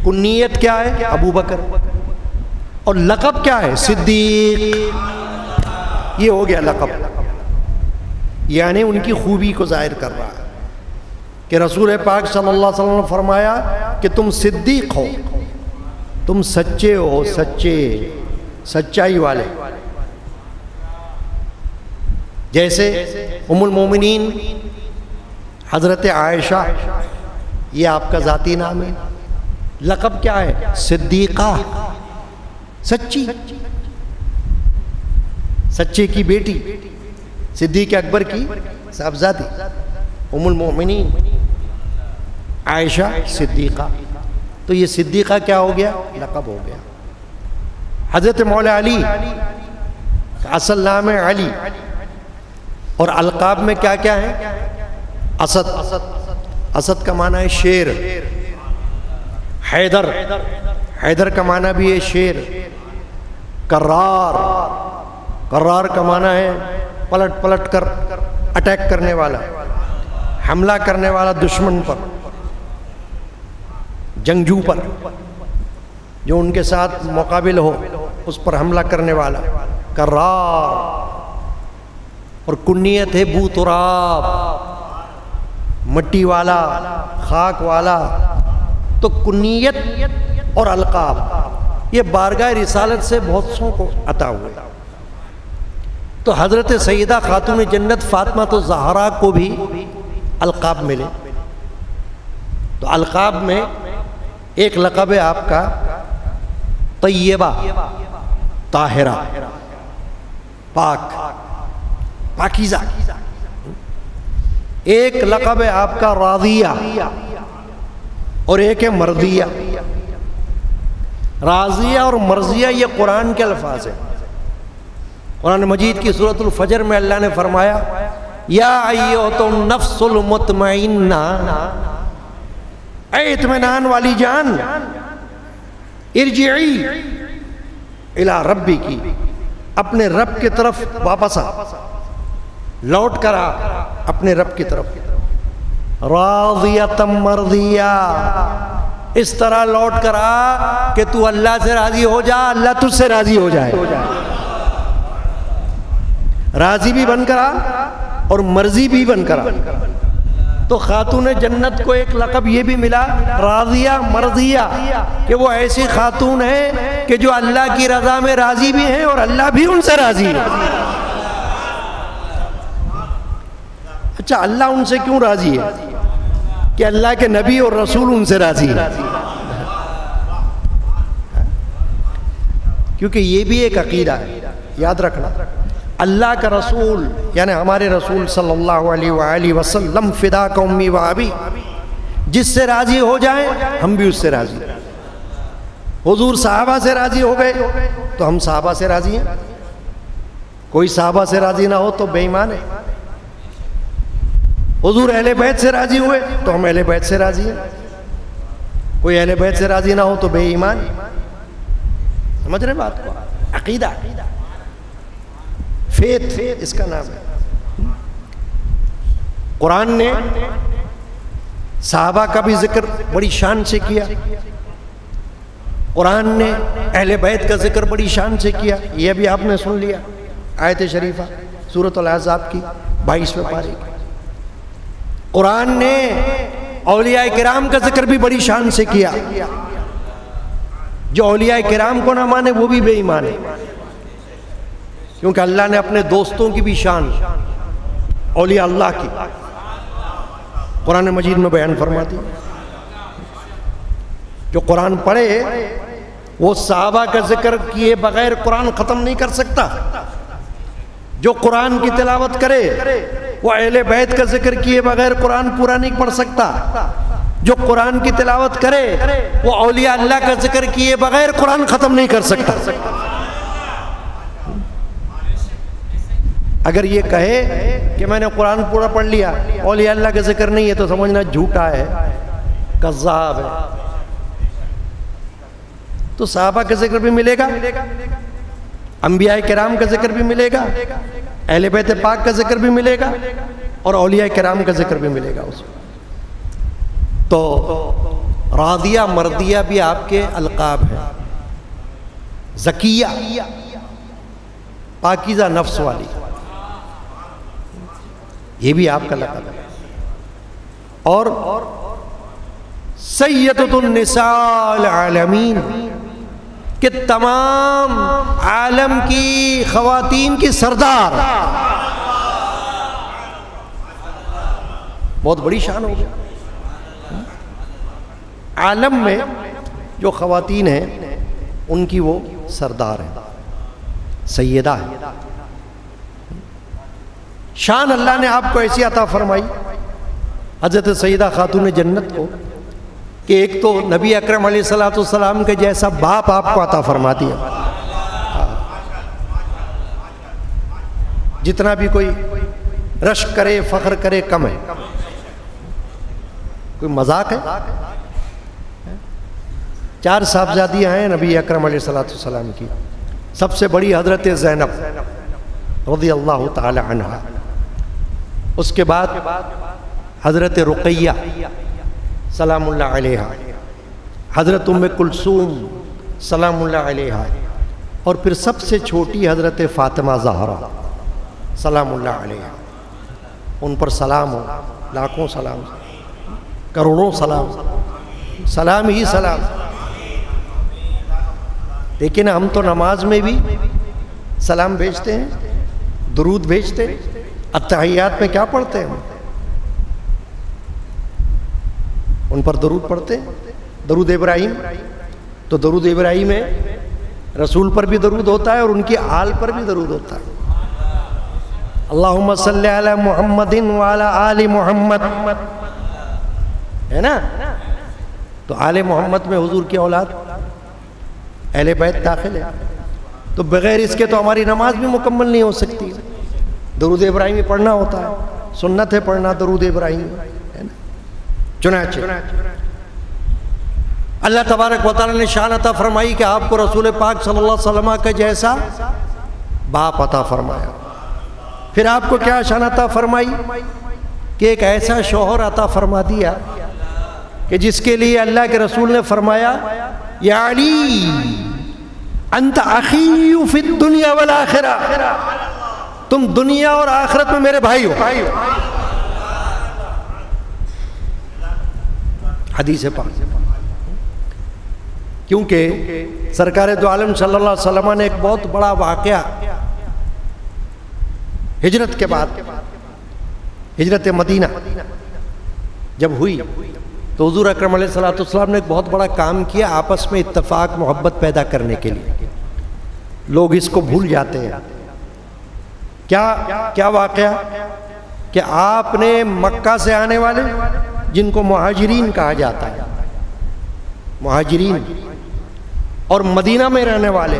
कुन्नियत क्या है? अबू बकर। और लक़ब क्या है? सिद्दीक़। ये हो गया लक़ब, यानी उनकी खूबी को ज़ाहिर कर रहा है कि रसूल पाक सल्लल्लाहु अलैहि वसल्लम ने फरमाया कि तुम सिद्दीक़ हो, तुम सच्चे हो, सच्चे, सच्चाई वाले। जैसे उम्मुल मोमिनीन हज़रत आयशा, ये आपका ज़ाती नाम है। लक़ब क्या है? सिद्दीक़ा, सच्ची, सच्चे की बेटी, सिद्दीक़ अकबर की साहबजादी। उम्मुल मोमिनीन आयशा सिद्दीक़ा। तो ये सिद्दीक़ा क्या हो गया? लक़ब हो गया। हज़रत मौला अली का असल नाम है अली, और अलक़ाब में क्या क्या है? असद। असद का माना है शेर। हैदर, हैदर का माना भी है शेर। कर्रार, कर्रार का माना है पलट पलट कर अटैक करने वाला, हमला करने वाला दुश्मन पर, जंगजू पर, जो उनके साथ मुकाबिल हो उस पर हमला करने वाला, कर्रार। और कुन्नियत है बूतराब, मट्टी वाला, खाक वाला। तो कुन्नियत और अलकाब ये बारगाह रिसालत से बहुत सौ को अता हुए। तो हज़रत सैयदा खातून जन्नत फातिमा तो ज़हरा को भी अलकाब मिले। तो अलकाब में एक लक़ब है आपका तय्यबा, ताहिरा, पाक, पाकीज़ा। एक लक़ब है आपका राज़िया, और एक है मर्दिया। राज़िया और मर्जिया ये कुरान के अल्फाज हैं। कुरान मजीद की सूरतुल फजर में अल्लाह ने फरमाया, या अय्युहन नफ्सुल मुत्मइन्ना, इत्मीनान वाली जान, इरजिई इला रब्बी की, अपने रब की तरफ वापस आ, लौट कर आ अपने रब की तरफ। राज़ियतम मर्दिया, इस तरह लौट कर आ कि तू अल्लाह से राजी हो जा, अल्लाह तुझसे राजी हो जाए। राजी भी बन कर आ और मर्जी भी बन कर आ। तो खातून जन्नत को एक लक़ब ये भी मिला, राज़िया मर्दिया, कि वो ऐसी खातून है कि जो अल्लाह की रज़ा में राजी भी हैं और अल्लाह भी उनसे राजी है। अच्छा, अल्लाह उनसे क्यों राजी है? कि अल्लाह के नबी और रसूल उनसे राजी है। क्योंकि ये भी एक अकीदा है, याद रखना, अल्लाह का रसूल यानी हमारे रसूल सल्लल्लाहु अलैहि वसल्लम, फिदा का उम्मी व अबी, जिससे राजी हो जाए हम भी उससे राजी। हुजूर साहबा से राजी हो गए तो हम साहबा से राजी हैं। कोई साहबा से राजी ना हो तो बेईमान है। हुजूर अहले बैत से राजी हुए तो हम अहले बैत से राजी हैं। कोई अहले बैत से राजी ना हो तो बेईमान। समझ रहे बात को? अकीदा, फेथ, इसका नाम है। कुरान ने साहबा का भी जिक्र बड़ी शान से किया, कुरान ने अहले बैत का जिक्र बड़ी शान से किया। यह भी आपने सुन लिया, आयत शरीफा सूरत अल-अहज़ाब की 22वें पारे। कुरान ने औलियाए किराम का जिक्र भी बड़ी शान से किया। जो औलियाए किराम को ना माने वो भी बेईमान है, क्योंकि अल्लाह ने अपने दोस्तों की भी शान, औलिया अल्लाह की, कुरान मजीद में बयान फरमाती। जो कुरान पढ़े वो सहाबा का जिक्र किए बगैर कुरान ख़त्म नहीं कर सकता। जो कुरान की तिलावत करे वो अहले बैत का जिक्र किए बगैर कुरान पूरा नहीं पढ़ सकता। जो कुरान की तिलावत करे वो औलिया अल्लाह का जिक्र किए बगैर कुरान ख़त्म नहीं कर सकता। अगर ये कहे कि मैंने कुरान पूरा पढ़ लिया, औलिया अल्लाह का जिक्र नहीं है, तो समझना झूठा है, कज़्ज़ाब है। तो सहाबा का जिक्र भी मिलेगा, अंबिया किराम का जिक्र भी मिलेगा, अहले बैत पाक का जिक्र भी मिलेगा और औलिया किराम का जिक्र भी मिलेगा उसमें। तो रादिया मर्दिया भी आपके अलकाब हैं। ज़किया, पाकीज़ा नफ्स वाली, ये भी आपका लक़ब है। और सैयदतुन निसाल आलमीन, कि तमाम आलम की ख़वातीन की सरदार। बहुत बड़ी शान हो गई। आलम में जो ख़वातीन हैं उनकी वो सरदार है, सैयदा है। शान अल्लाह ने आपको ऐसी अता फरमाई हज़रत सैयदा खातून जन्नत को, कि एक तो नबी अकरम अलैहिस्सलातु वस्सलाम के जैसा बाप आपको अता फरमा दिया। जितना भी कोई रश्क करे, फख्र करे, कम है। कोई मजाक है? चार साहबजादियाँ हैं नबी अकरम अलैहिस्सलातु वस्सलाम की। सबसे बड़ी हजरत ज़ैनब रज़ी अल्लाह ताला अन्हा, उसके बाद हजरत रुक़ैया सलामुल्लाह अलैहा, हज़रत उम्मे कुलसूम सलामुल्लाह अलैहा, और फिर सबसे छोटी हज़रत फ़ातिमा ज़हरा सलामुल्लाह अलैहा। उन पर सलाम हो, लाखों सलाम, करोड़ों सलाम, सलाम ही सलाम। लेकिन हम तो नमाज में भी सलाम भेजते हैं, दुरूद भेजते हैं, अत्तहियात में क्या पढ़ते हैं? उन पर दरूद पढ़ते हैं, दरूद इब्राहिम। तो दरूद इब्राहिम में रसूल पर भी दरूद होता है और उनकी आल पर भी दरूद होता है। अल्लाहुम्मा सल्ली अला मुहम्मदिन व अला आलि मुहम्मद, है ना? तो आले मोहम्मद में हुजूर की औलाद अहले बैत दाखिल है, तो बग़ैर इसके तो हमारी नमाज भी मुकम्मल नहीं हो सकती। दरूद इब्राहिमी पढ़ना होता है, सुन्नत है पढ़ना दरूद इब्राहिमी, है ना। चुनाचे अल्लाह तबारक व तआला ने शान अता फरमाई कि आपको रसूल पाक सल्लल्लाहु अलैहि वसल्लम का जैसा बाप अता फरमाया। फिर आपको क्या शान अता फरमाई कि एक ऐसा शोहर अता फरमा दिया कि जिसके लिए अल्लाह के रसूल ने फरमाया या अली अंत अखी फी दुनिया वल आखिरा, तुम दुनिया और आखिरत में मेरे भाई हो। हदीस पाक, क्योंकि सरकार दो आलम सल्लल्लाहु अलैहि वसल्लम ने एक बहुत बड़ा वाक़या हिजरत के बाद, हिजरत मदीना जब हुई तो हुजूर अकरम अलैहिस्सलातु वस्सलाम ने एक बहुत बड़ा काम किया आपस में इत्तफाक मोहब्बत पैदा करने के लिए। लोग इसको भूल जाते हैं। क्या क्या वाक़या कि आपने मक्का से आने वाले जिनको मुहाजिरीन कहा जाता है, मुहाजिरीन, और मदीना में रहने वाले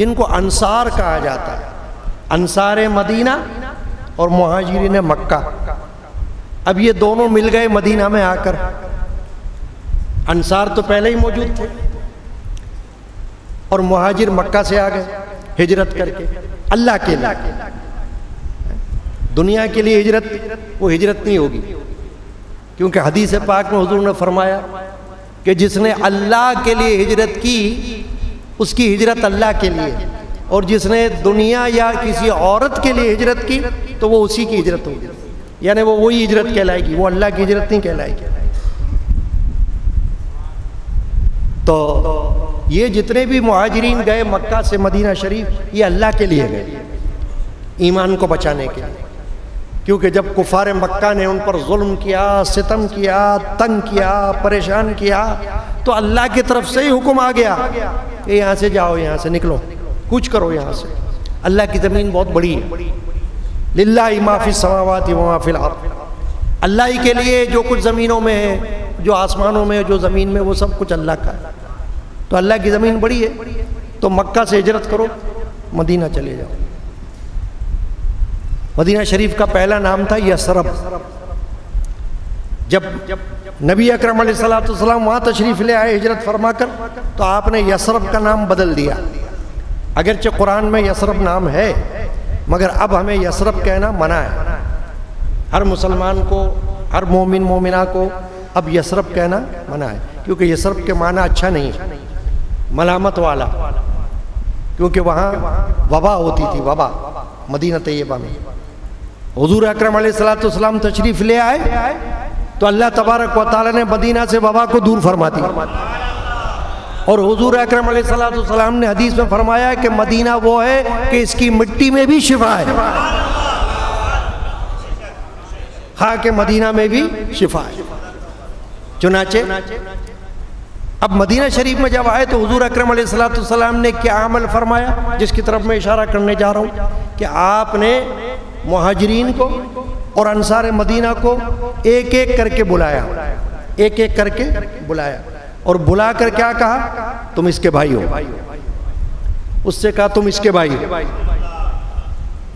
जिनको अंसार कहा जाता है, अंसार मदीना और मुहाजिरीन मक्का, अब ये दोनों मिल गए मदीना में आकर। अंसार तो पहले ही मौजूद थे और मुहाजिर मक्का से आ गए हिजरत करके अल्लाह के लिए। दुनिया के लिए हिजरत वो हिजरत नहीं होगी, क्योंकि हदीस पाक में हुजूर ने फरमाया कि जिसने अल्लाह के लिए हिजरत की उसकी हिजरत अल्लाह के लिए, और जिसने दुनिया या किसी औरत के लिए हिजरत की तो वो उसी की हिजरत होगी, यानी वो वही हिजरत कहलाएगी, वो अल्लाह की हिजरत नहीं कहलाएगी। तो ये जितने भी मुहाजिरीन गए मक्का से मदीना शरीफ, ये अल्लाह के लिए गए, ईमान को बचाने के लिए, क्योंकि जब कुफार मक्का ने उन पर जुल्म किया, सितम किया, तंग किया, परेशान किया, तो अल्लाह की तरफ से ही हुक्म आ गया कि यहाँ से जाओ, यहाँ से निकलो, कुछ करो यहाँ से। अल्लाह की ज़मीन बहुत बड़ी है, लिल्लाहि मा फिस समावाति व मा फिल अर्द, अल्लाह ही के लिए जो कुछ ज़मीनों में है, जो आसमानों में है, जो ज़मीन में, वो सब कुछ अल्लाह का है। तो अल्लाह की ज़मीन बड़ी है, तो मक्का से हिजरत करो, मदीना चले जाओ। मदीना शरीफ का पहला नाम था यसरब। जब नबी अकरम अलैहिस्सलातु वस्सलाम वहाँ तशरीफ़ ले आए हिजरत फरमा कर, तो आपने यसरब का नाम बदल दिया। अगरचे कुरान में यसरब नाम है, मगर अब हमें यसरब कहना मना है। हर मुसलमान को, हर मोमिन मोमिना को अब यसरब कहना मना है, क्योंकि यसरब के माना अच्छा नहीं है, मलामत वाला, क्योंकि वहाँ वबा होती थी, वबा मदीना तैयबा में। हुजूर अकरम अलैहिस्सलातु वस्सलाम तशरीफ़ ले आए तो अल्लाह तबारक व तआला ने मदीना से वबा को दूर फरमा दिया, और हुजूर अकरम अलैहिस्सलातु वस्सलाम ने हदीस में फरमाया कि मदीना वो है कि इसकी मिट्टी में भी शिफा है, खाक मदीना में भी शिफा है। चुनाचे अब मदीना शरीफ में जब आए तो हुजूर अकरम अलैहिस्सलातु वस्सलाम ने क्या अमल फरमाया, जिसकी तरफ मैं इशारा करने जा रहा हूँ, कि आपने मुहाजिरीन को और अंसार मदीना को एक एक करके बुलाया, एक एक करके बुलाया, और बुला कर क्या कहा, तुम इसके भाई हो। उससे कहा तुम इसके भाई हो।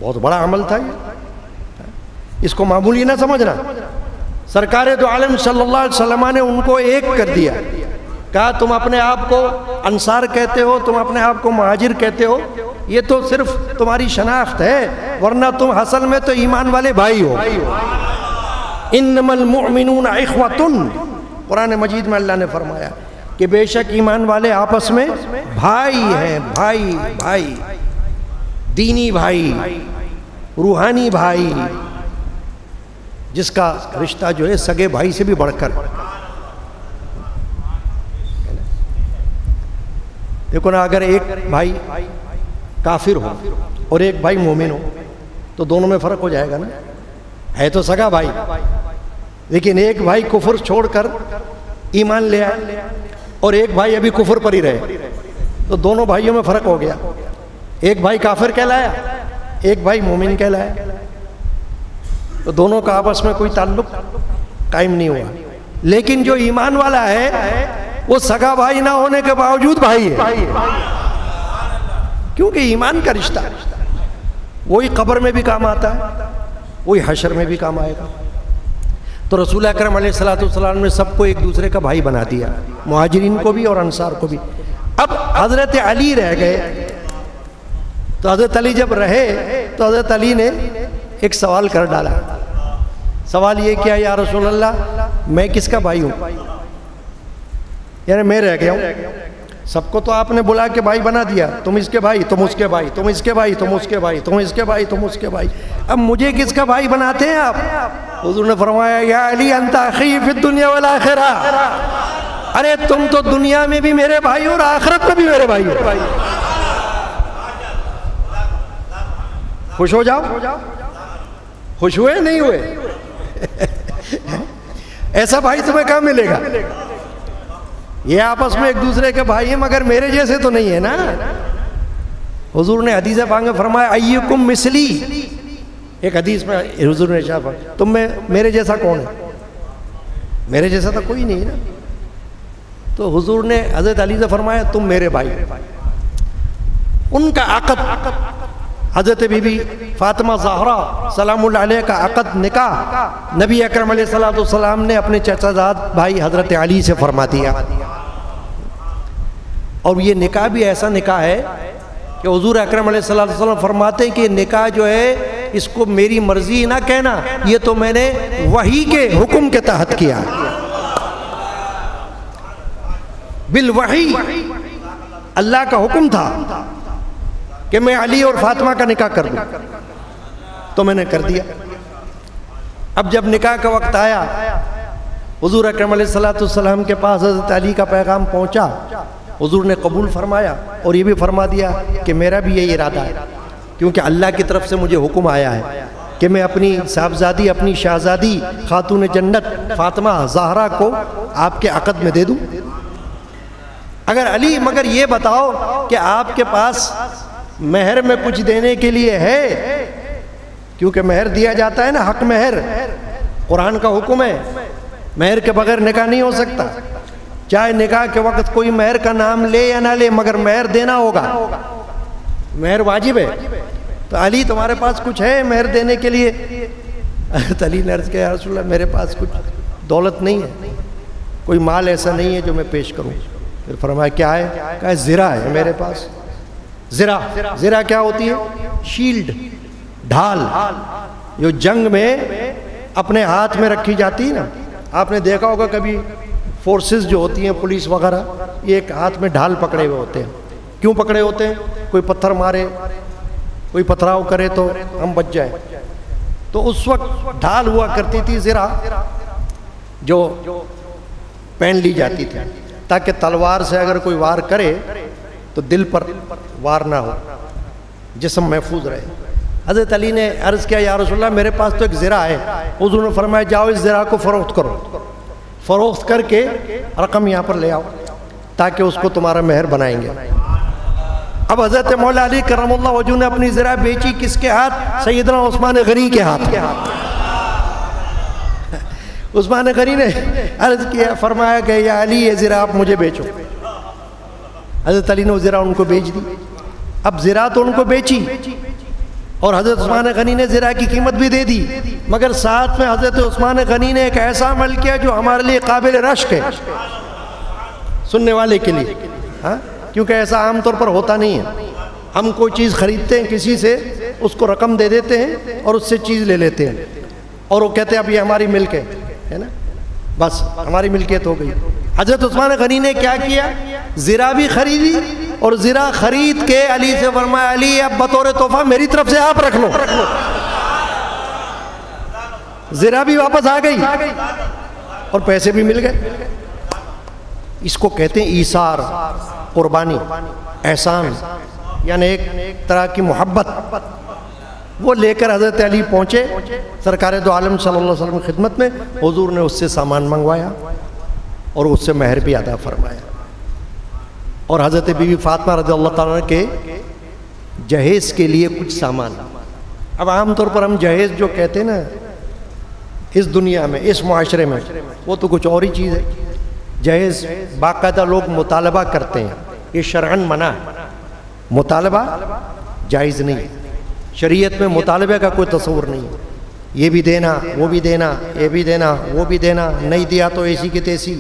बहुत बड़ा अमल था ये, इसको मामूली ना समझना। सरकारे दो आलम सल्लल्लाहु अलैहि वसल्लम ने उनको एक कर दिया, कहा तुम अपने आप को अंसार कहते हो, तुम अपने आप को महाजिर कहते हो, ये तो सिर्फ तुम्हारी शनाख्त है, वरना तुम असल में तो ईमान वाले भाई हो। इन्नमल मुमिनून इख्वतुन, कुरान मजीद में अल्लाह ने फरमाया कि बेशक ईमान वाले आपस में भाई हैं, भाई भाई, दीनी भाई, रूहानी भाई, जिसका रिश्ता जो है सगे भाई से भी बढ़कर। देखो ना, अगर एक भाई काफिर हो और एक भाई मोमिन हो तो दोनों में फ़र्क हो जाएगा ना, है तो सगा भाई, लेकिन एक भाई कुफर छोड़कर ईमान ले आए और एक भाई अभी कुफर पर ही रहे, तो दोनों भाइयों में फ़र्क हो गया। एक भाई काफिर कहलाया, एक भाई मोमिन कहलाया, तो दोनों का आपस में कोई ताल्लुक कायम नहीं हुआ। लेकिन जो ईमान वाला है वो सगा भाई ना होने के बावजूद भाई है, क्योंकि ईमान का रिश्ता वही कब्र में भी काम आता है, वही हशर में भी काम आएगा। तो रसूल अकरम अलैहिस्सलातु वस्सलाम ने सबको एक दूसरे का भाई बना दिया, मुहाजिरीन को भी और अंसार को भी। अब हजरत अली रह गए, तो हजरत अली जब रहे तो हजरत अली ने एक सवाल कर डाला। सवाल ये किया, या रसूल अल्लाह मैं किसका भाई हूँ, यानी मैं रह गया हूँ, सबको तो आपने बुला के भाई बना दिया, तुम इसके भाई, तुम उसके भाई, तुम इसके भाई, तुम उसके भाई, तुम इसके भाई, तुम उसके भाई, अब मुझे किसका भाई बनाते हैं आप? हुजूर ने फरमाया, या अली अंत अखी फिद दुनिया वल आखिरा, अरे तुम तो दुनिया में भी मेरे भाई और आखिरत में भी मेरे भाई हो, खुश हो जाओ। खुश हुए नहीं हुए? ऐसा भाई तुम्हें कहाँ मिलेगा? ये आपस में एक दूसरे के भाई हैं मगर मेरे जैसे तो नहीं है ना। हुजूर ने हदीस पाक में फरमाया, अय्युकुम मिसली, एक हदीस में हुजूर ने इरशाद फरमाया, तुम में मेरे जैसा कौन है? मेरे जैसा तो कोई नहीं ना। तो हुजूर ने हजरत अली से फरमाया, तुम मेरे भाई। उनका आकद हजरत बीबी फातिमा ज़हरा सलामुल्लाह अलैहा का अक़द निकाह नबी अकरम अलैहिस्सलातु वस्सलाम ने अपने चचाजाद भाई हजरत अली से फरमा दिया। और ये निकाह भी ऐसा निकाह है कि हुजूर अकरम अलैहिस्सलातु वस्सलाम फरमाते हैं कि निकाह जो है इसको मेरी मर्जी ना कहना, ये तो मैंने वही के हुक्म के तहत किया, बिल वही, अल्लाह का हुक्म था कि मैं अली और फातिमा का निकाह कर दूं, तो मैंने कर दिया। अब जब निकाह का वक्त आया, हुजूर अकरम अलैहिस्सलातु वस्सलाम के पास हज़रत अली का पैगाम पहुंचा, हुजूर ने कबूल फरमाया और ये भी फरमा दिया कि मेरा भी ये इरादा है, क्योंकि अल्लाह की तरफ से मुझे हुक्म आया है कि मैं अपनी साहबजादी, अपनी शाहजादी खातून जन्नत फातिमा ज़हरा को आपके अक़द में दे दूँ। अगर अली, मगर ये बताओ कि आपके पास मेहर में कुछ देने के लिए है, क्योंकि मेहर दिया जाता है ना, हक मेहर, कुरान का हुक्म है, मेहर के बगैर निकाह नहीं हो सकता, चाहे निकाह के वक्त कोई मेहर का नाम ले या ना ले, मगर मेहर देना होगा, मेहर वाजिब है। तो अली तुम्हारे पास कुछ है मेहर देने के लिए? अली ने अर्ज किया, या रसूल अल्लाह मेरे पास कुछ दौलत नहीं है, कोई माल ऐसा नहीं है जो मैं पेश करूँ। फिर फरमाया क्या है? कहा ज़िरा है मेरे पास। ज़िरा, ज़िरा क्या होती है? शील्ड, ढाल, जो जंग में अपने हाथ में रखी जाती है ना। आपने देखा होगा कभी फोर्सेस जो होती हैं, पुलिस वगैरह, ये एक हाथ में ढाल पकड़े हुए होते हैं। क्यों पकड़े होते हैं? कोई पत्थर मारे, कोई पथराव करे तो हम बच जाए। तो उस वक्त ढाल हुआ करती थी ज़िरा, जो पहन ली जाती थी ताकि तलवार से अगर कोई वार करे तो दिल पर वार ना हो, जिस्म महफूज रहे। हज़रत अली ने अर्ज़ किया, या रसूल अल्लाह मेरे पास तो एक ज़िरा है। हुज़ूर ने फरमाया जाओ इस ज़िरा को फ़रोख्त करो, फ़रोख्त करके रकम यहाँ पर ले आओ ताकि उसको तुम्हारा मेहर बनाएंगे। अब हज़रत मौला अली करमल्लाहु वजहू ने अपनी ज़िरा बेची किसके हाथ? सैयदना उस्मान गनी के हाथ। उस्मान गनी ने अर्ज़ किया, फरमाया कि या अली ये ज़िरा आप मुझे बेचो। हज़रत अली ने ज़िरा उनको बेच दी। अब ज़िरा तो उनको बेची और हज़रत उस्मान गनी ने ज़िरा की कीमत भी दे दी, मगर साथ में हज़रत उस्मान गनी ने एक ऐसा अमल किया जो हमारे लिए काबिल रश्क है, सुनने वाले के लिए, हाँ, क्योंकि ऐसा आमतौर पर होता नहीं है। हम कोई चीज़ ख़रीदते हैं किसी से, उसको रकम दे देते हैं और उससे चीज़ ले लेते हैं और वो कहते हैं अब ये हमारी मिल्क है ना, बस हमारी मिल्कियत हो गई। हज़रत उस्मान गनी ने क्या किया? ज़िरा भी खरीदी और ज़िरा खरीद के अली से फरमाया, अली अब बतौर तोहफा मेरी तरफ से आप रख लो। ज़िरा भी वापस आ गई और पैसे भी मिल गए। इसको कहते हैं ईसार, कुर्बानी, एहसान, यानी एक तरह की मोहब्बत। वो लेकर हज़रत अली पहुँचे सरकार दो आलम सल्लल्लाहु अलैहि वसल्लम की खिदमत में। हुजूर ने उससे सामान मंगवाया और उससे मेहर भी अदा फरमाया। और हज़रत बीवी फातिमा रज़ी अल्लाह ताला के जहेज़ के लिए कुछ सामान। अब आम तौर पर हम जहेज़ जो कहते हैं ना, इस दुनिया में, इस माशरे में, वो तो कुछ और ही चीज़ है। जहेज़ बाकायदा लोग मुतालबा करते हैं, ये शरअन मना है, मुतालबा जायज़ नहीं, शरीयत में मुतालबे का कोई तस्वूर नहीं। ये भी देना, वो भी देना, ये भी देना, वो भी देना, नहीं दिया तो ऐसी की तैसी,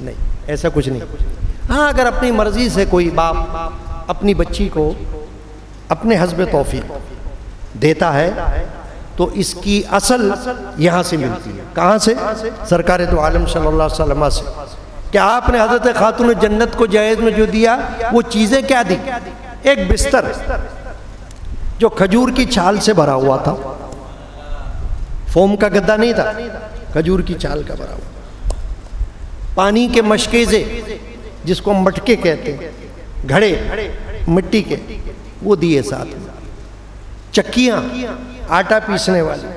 नहीं, ऐसा कुछ नहीं। हाँ, अगर अपनी मर्ज़ी से कोई बाप अपनी बच्ची को अपने हस्ब तौफीक देता है तो इसकी असल यहाँ से मिलती है। कहाँ से? सरकार दो आलम सल्लल्लाहु अलैहि वसल्लम से। क्या आपने हज़रत खातून जन्नत को जायज़ में जो दिया वो चीज़ें क्या दी? एक बिस्तर जो खजूर की छाल से भरा हुआ था, फोम का गद्दा नहीं था, खजूर की छाल का भरा हुआ। पानी के मशकेज़े जिसको मटके कहते हैं, घड़े मिट्टी के, वो दिए साथ में। चक्कियाँ आटा पीसने वाली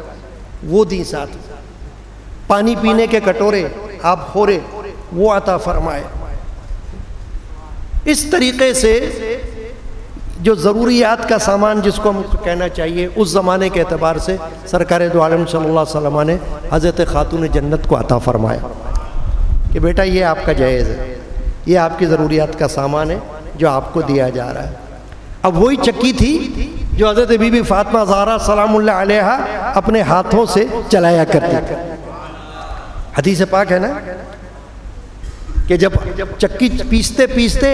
वो दी साथ में। पानी पीने के कटोरे आप होरे वो अता फरमाए। इस तरीके से जो ज़रूरियात का सामान जिसको हम कहना चाहिए, उस ज़माने के अतबार से सरकार दो आलम सल्लल्लाहु अलैहि वसल्लम ने हज़रत खातून जन्नत को अता फरमाया कि बेटा ये आपका जायज़ है, ये आपकी ज़रूरियात का सामान है जो आपको दिया जा रहा है। अब वही चक्की थी जो हज़रत बीबी फ़ातिमा ज़हरा सलामुल्लाह अलैहा अपने हाथों से चलाया करती थी। हदीस पाक है ना कि जब चक्की पीसते पीसते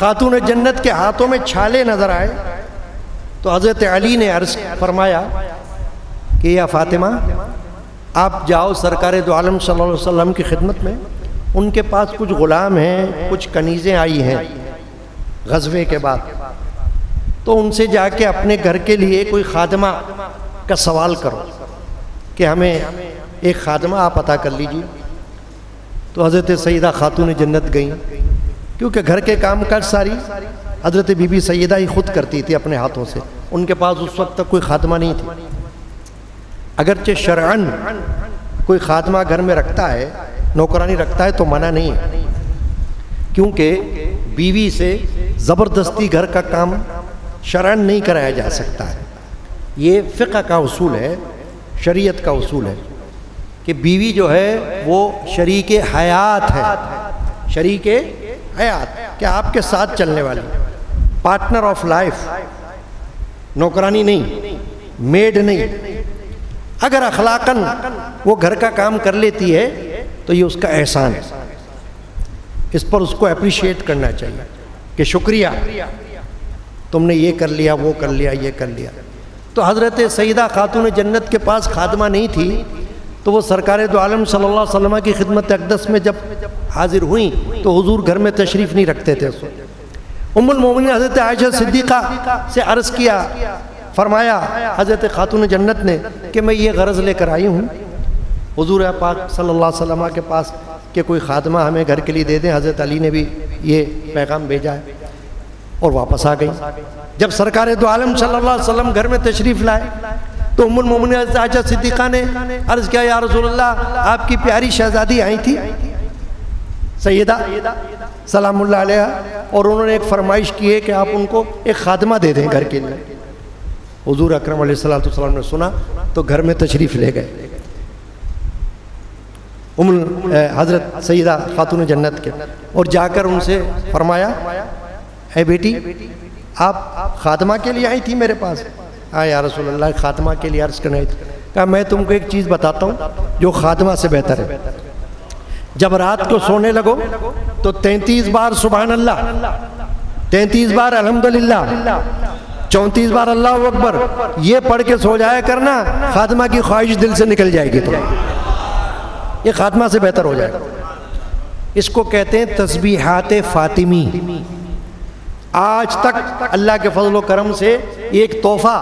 खातून जन्नत के हाथों में छाले नज़र आए तो हज़रत अली ने अर्ज़ फरमाया कि या फ़ातिमा, आप जाओ सरकार दो आलम सल्लल्लाहु अलैहि वसल्लम की खिदमत में, उनके पास कुछ ग़ुलाम हैं, कुछ कनीज़ें आई हैं ग़ज़वे के बाद, तो उनसे जाके अपने घर के लिए कोई खादमा का सवाल करो कि हमें एक खादमा आप अता कर लीजिए। तो हज़रत सैयदा खातून जन्नत गई, क्योंकि घर के कामकाज सारी हज़रत बीबी सैयदा ही ख़ुद करती थी अपने हाथों से, उनके पास उस वक्त तक कोई खादमा नहीं थी। अगरचे शरअन कोई खादमा घर में रखता है, नौकरानी रखता है तो मना नहीं है, क्योंकि बीवी से ज़बरदस्ती घर का काम शरअन नहीं कराया जा सकता है। ये फ़िक़्ह का उसूल है, शरीयत का उसूल है कि बीवी जो है वो शरीके हयात है, शरीके हयात क्या आपके साथ चलने वाली, पार्टनर ऑफ लाइफ, नौकरानी नहीं, मेड नहीं। अगर अखलाकन वो घर का काम कर लेती है तो ये उसका एहसान है, इस पर उसको अप्रिशिएट करना चाहिए कि शुक्रिया तुमने ये कर लिया, वो कर लिया, ये कर लिया। तो हज़रत सैयदा खातून जन्नत के पास खादमा नहीं थी, तो वो सरकार दो आलम सल्लल्लाहु अलैहि वसल्लम की खिदमत अक़दस में जब हाज़िर हुई तो हुजूर घर में तशरीफ़ नहीं रखते थे। उम्मुल मोमिनीन हज़रत आयशा सिद्दीक़ा से अर्ज़ किया, फरमाया हज़रत खातून जन्नत ने कि मैं ये गरज़ लेकर आई हूँ हुजूर पाक सल्लल्लाहु अलैहि वसल्लम के पास कि कोई खादमा हमें घर के लिए दे दें। हज़रत अली ने भी ये पैगाम भेजा है और वापस आ गई। जब सरकार दो आलम सल्लल्लाहु अलैहि वसल्लम घर में तशरीफ़ लाए तो उम्मुल मोमिनीन हज़रत आयशा सिद्दीक़ा ने अर्ज़ किया, या रसूलल्लाह, आपकी प्यारी शहज़ादी आई थी सैयदा सलामुल्लाह अलैहा, और उन्होंने एक फरमाइश की है कि आप उनको एक खादमा दे दें घर के लिए। हुजूर अकरम अलैहिस्सलातु वस्सलाम ने सुना तो घर में तशरीफ़ ले गए हज़रत सैयदा खातून जन्नत के, और जाकर उनसे फरमाया, है बेटी आप खातमा के लिए आई थी मेरे पास? हाँ या रसूलल्लाह, खातमा के लिए अर्ज़ करना आई थी। कहा मैं तुमको एक चीज़ बताता हूँ जो खातमा से बेहतर है, जब रात को सोने लगो तो 33 बार सुबहान अल्लाह, 33 बार अल्हम्दुलिल्लाह, 34 बार अल्लाह अकबर, ये पढ़ के सो जाया करना, खातमा की ख्वाहिश दिल से निकल जाएगी, तुम्हें ये खात्मा से बेहतर हो जाएगा। इसको कहते हैं तस्बीहात फातिमी। आज तक अल्लाह के फजल और करम से एक तोहफ़ा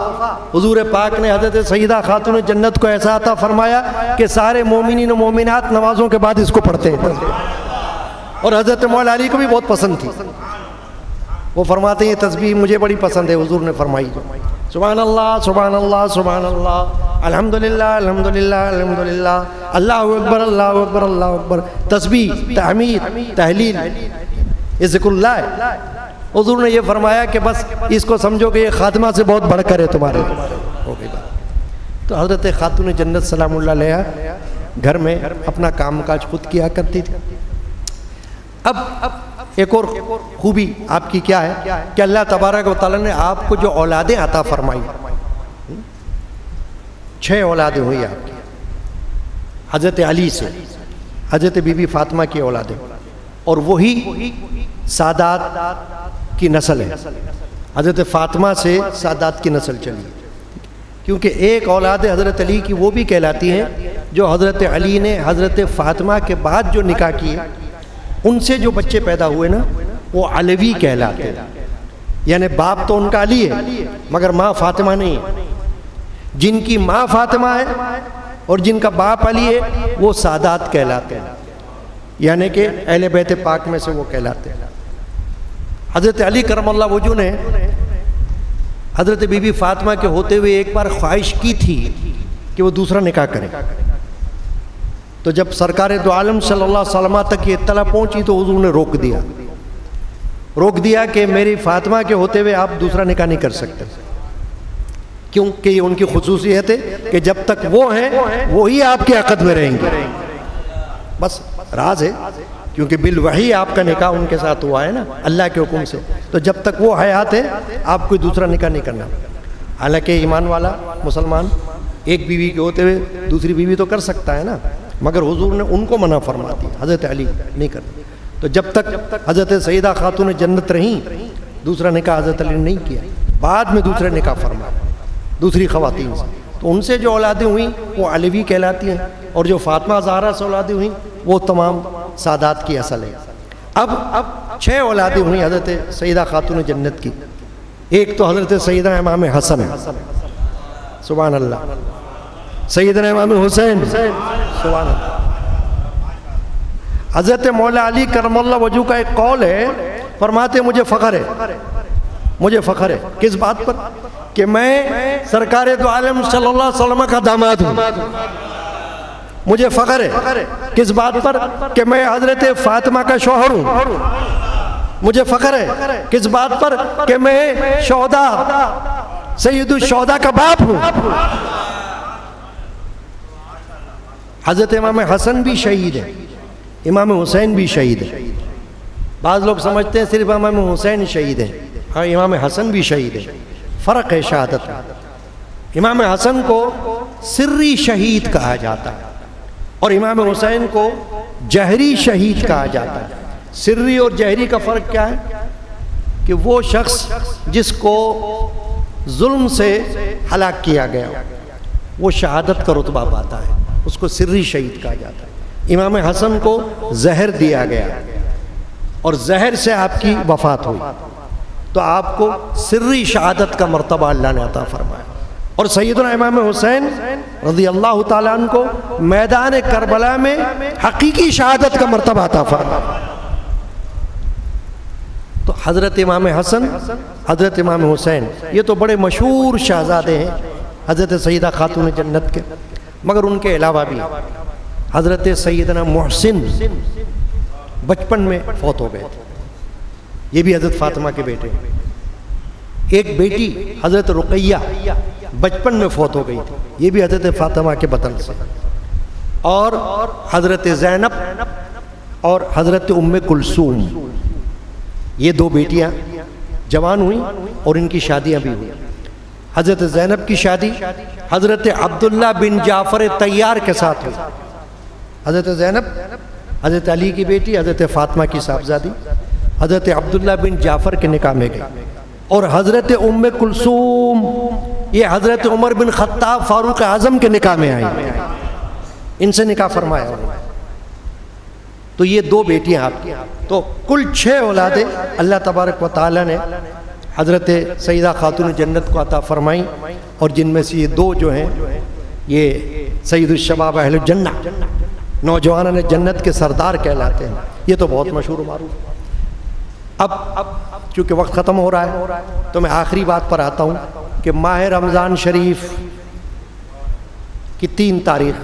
हुजूर पाक ने हज़रत सैयदा खातून जन्नत को ऐसा अता फरमाया कि सारे मोमिनीन मोमिनात नमाजों के बाद इसको पढ़ते हैं, और हज़रत मौला अली को भी बहुत पसंद थी। वो फरमाते हैं ये तस्बीह मुझे बड़ी पसंद है, हुजूर ने फरमाई सुभान अल्लाह सुभान अल्लाह सुभान अल्लाह, अल्हम्दुलिल्लाह अल्हम्दुलिल्लाह अल्हम्दुलिल्लाह, अल्लाह अकबर अल्लाह अकबर अल्लाह अकबर। तस्बीह, तहमीद, तहलील, ये ज़िक्रुल्लाह है। हुजूर ने ये फरमाया कि बस इसको समझो कि ये खातमा से बहुत बढ़कर है तुम्हारे। हो गई बात। तो हज़रत ख़ातून जन्नत सलामुल्लाह अलैहा घर में अपना कामकाज खुद किया करती थी। अब एक और खूबी आपकी क्या है कि अल्लाह तबारक व तआला ने आपको जो औलादें अता फरमाई, 6 औलादें हुई आपकी, हज़रत अली से हज़रत बीबी फातिमा की औलादें, और वही सादात की नस्ल है। हज़रत फातिमा से सादात की नस्ल चली, क्योंकि एक औलाद हज़रत अली की वो भी कहलाती है जो हज़रत अली ने हज़रत फातिमा के बाद जो निकाह किए उनसे जो बच्चे पैदा हुए ना वो अलवी कहलाते हैं। यानी बाप तो उनका अली है मगर माँ फातिमा नहीं है। जिनकी माँ फातिमा है और जिनका बाप अली है वो सादात कहलाते हैं, यानी कि अहले बैत पाक में से वो कहलाते हैं। हज़रत अली करमल्लाह वजहू ने हज़रत बीबी फातिमा के होते हुए एक बार ख्वाहिश की थी कि वो दूसरा निकाह करें, तो जब सरकार दो आलम सल्लल्लाहु अलैहि वसल्लम तक ये इत्तला पहुँची तो हुजूर ने रोक दिया कि मेरी फातिमा के होते हुए आप दूसरा निकाह नहीं कर सकते, क्योंकि ये उनकी खुसूसियत है कि जब तक वो हैं वही आपके अक़द में रहेंगे। बस राज है, क्योंकि बिल वही आपका निकाह उनके साथ हुआ है ना अल्लाह के हुक्म से, तो जब तक वो हयात है आप कोई दूसरा निकाह नहीं करना। हालांकि ईमान वाला मुसलमान एक बीवी के होते हुए दूसरी बीवी तो कर सकता है ना, मगर हुजूर ने उनको मना फरमा दिया, हज़रत अली नहीं करते। तो जब तक हज़रत सईदा खातून जन्नत रहीं दूसरा निकाह हज़रत अली ने नहीं किया, बाद में दूसरे निकाह फरमाया दूसरी ख़वातीन से, तो उनसे जो औलादें हुई वो अलवी कहलाती हैं, और जो फातिमा ज़हरा से औलादें हुई वो तमाम सादात की असल है। अब 6 औलादें हुई हज़रत सईदा खातून जन्नत की। एक तो हज़रत सईदा इमाम हसन है, सुभान अल्लाह, सईदा इमाम हुसैन, सुभान अल्लाह। हज़रत मौला अली करमल्लाह वजहू का एक कौल है, फरमाते मुझे फ़ख्र है किस बात पर कि मैं सरकारे दो आलम सल्लल्लाहु अलैहि वसल्लम का दामाद हूँ। मुझे फ़ख्र है किस बात पर कि मैं हज़रत फातिमा का शौहर हूँ। मुझे फ़ख्र है किस बात पर कि मैं शौदा सैयदु शौदा का बाप हूँ। हज़रत इमाम हसन भी शहीद है, इमाम हुसैन भी शहीद है। बाज़ लोग समझते हैं सिर्फ इमाम हुसैन शहीद है, हाँ इमाम हसन भी शहीद है, फ़र्क है शहादत में। इमाम हसन को सिर्री शहीद कहा जाता है और इमाम हुसैन को जहरी शहीद कहा जाता है। सिर्री और जहरी का फ़र्क क्या है कि वो शख्स जिसको जुल्म से हलाक किया गया वो शहादत का रुतबा पाता है, उसको सिर्री शहीद कहा जाता है। इमाम हसन को जहर दिया गया और जहर से आपकी वफ़ात हुई, तो आपको सिर्री शहादत का मर्तबा अल्लाह ने अता फरमाया। और सैयदना इमाम हुसैन रज़ी अल्लाह तआला अन्हु को मैदान करबला में हकीकी शहादत का मर्तबा अता फरमाया। तो हज़रत इमाम हसन हज़रत इमाम हुसैन ये तो बड़े मशहूर शहजादे हैं हज़रत सैयदा खातून जन्नत के, मगर उनके अलावा भी हज़रत सैयदना मोहसिन बचपन में फौत हो गए थे, ये भी हज़रत फातिमा के बेटे। एक बेटी हज़रत रुकैया बचपन में फौत हो गई थी, ये भी हज़रत फातिमा के बतन से। और हज़रत ज़ैनब और हज़रत उम्मे कुलसूम, ये 2 बेटियां जवान हुई और इनकी शादियां भी हुई। हज़रत ज़ैनब की शादी हज़रत अब्दुल्ला बिन जाफ़र तैयार के साथ हुई। हज़रत ज़ैनब हज़रत अली की बेटी, हज़रत फातिमा की साहबजादी, हज़रत अब्दुल्ला बिन जाफ़र के निकाह में गई। और हज़रत उम्मे कुलसूम ये हज़रत उमर बिन ख़त्ताब फ़ारूक आज़म के निकाह में आई, इनसे निकाह फरमाया। तो ये 2 बेटियां आपकी, तो कुल 6 औलादें अल्लाह तबारक व तआला ने हज़रत सईदा खातून जन्नत को अता फरमाई, और जिनमें से ये 2 जो हैं ये सैयदुश शबाब अहलुल जन्ना, नौजवानों ने जन्नत के सरदार कहलाते हैं, ये तो बहुत मशहूर मारूफ। अब चूँकि वक्त ख़त्म हो रहा है तो मैं आखिरी बात पर आता हूँ कि माह रमज़ान शरीफ की 3 तारीख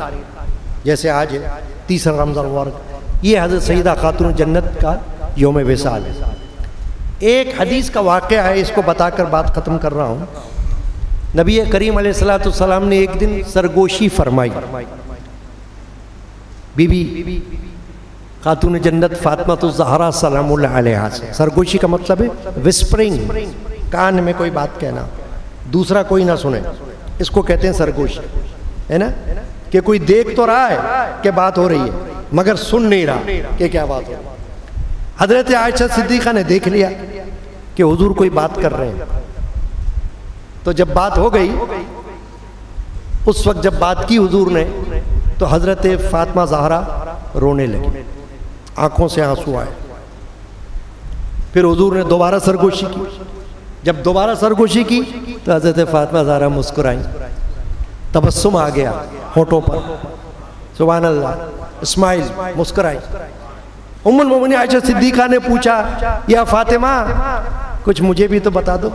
जैसे आज है 3रा रमज़ान मुबारक, ये हज़रत सईदा खातून जन्नत का योम विसाल है। एक हदीस का वाक़या है, इसको बताकर बात ख़त्म कर रहा हूँ। नबी करीम अलैहिस्सलाम ने एक दिन सरगोशी फरमाई। बीबी खातून जन्नत फातिमा तो ज़हरा सलामुल्लाह अलैहा से, सरगोशी का मतलब है विस्परिंग, कान में कोई बात कहना, दूसरा कोई ना सुने, इसको कहते हैं सरगोशी, है ना, कि कोई देख तो रहा है कि बात हो रही है मगर सुन नहीं रहा कि क्या बात हो। हजरत आयशा सिद्दीक़ा ने देख लिया कि हुजूर कोई बात कर रहे हैं, तो जब बात हो गई, उस वक्त जब बात की हुजूर ने, तो हजरत फातिमा ज़हरा रोने लगी, आंखों से आंसू आए। फिर हुजूर ने दोबारा सरगोशी की, जब दोबारा सरगोशी की तो हजरत फातिमा ज़हरा मुस्कुराई, तबस्सुम आ गया होठों पर, सुभान अल्लाह, स्माइल, मुस्कुराई। उम्मुल मोमिनीन आयशा सिद्दीक़ा ने पूछा, या फातिमा कुछ मुझे भी तो बता दो,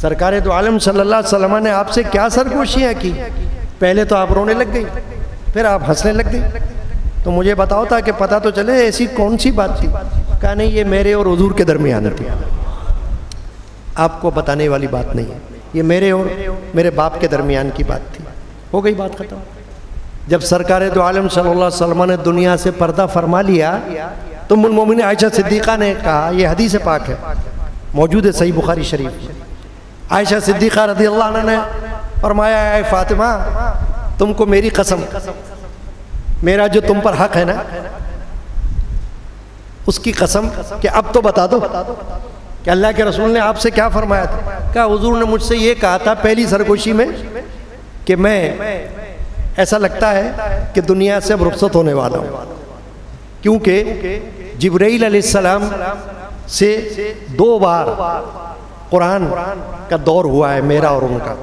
सरकारे दो आलम सल्लल्लाहु अलैहि वसल्लम ने आपसे क्या सरगोशियाँ की, पहले तो आप रोने लग गई, फिर आप हंसने लग गई, तो मुझे बताओ ताकि पता तो चले ऐसी कौन सी बात थी। कहा नहीं, ये मेरे और हुजूर के दरमियान थी, आपको बताने वाली बात नहीं है, ये मेरे और मेरे बाप के दरमियान की बात थी। हो गई बात खत्म। जब सरकारे दो आलम सल्लल्लाहु अलैहि वसल्लम ने दुनिया से पर्दा फरमा लिया तो उम्मुल मोमिनीन आयशा सिद्दीक़ा ने कहा, यह हदीस पाक है, मौजूद है सही बुखारी शरीफ में, आयशा सिद्दीक़ा रदियल्लाहु अन्हा ने फरमाया, ऐ फातिमा तुमको मेरी कसम, मेरा जो तुम पर हक है ना उसकी कसम कि अब तो बता दो कि अल्लाह के रसूल ने आपसे क्या फरमाया था। कहा हुजूर ने मुझसे ये कहा था पहली सरगोशी में कि मैं ऐसा लगता है कि दुनिया से अब रुखसत होने वाला हूँ, क्योंकि जिब्राईल अलैहिस्सलाम से 2 बार कुरान का दौर हुआ है मेरा और उनका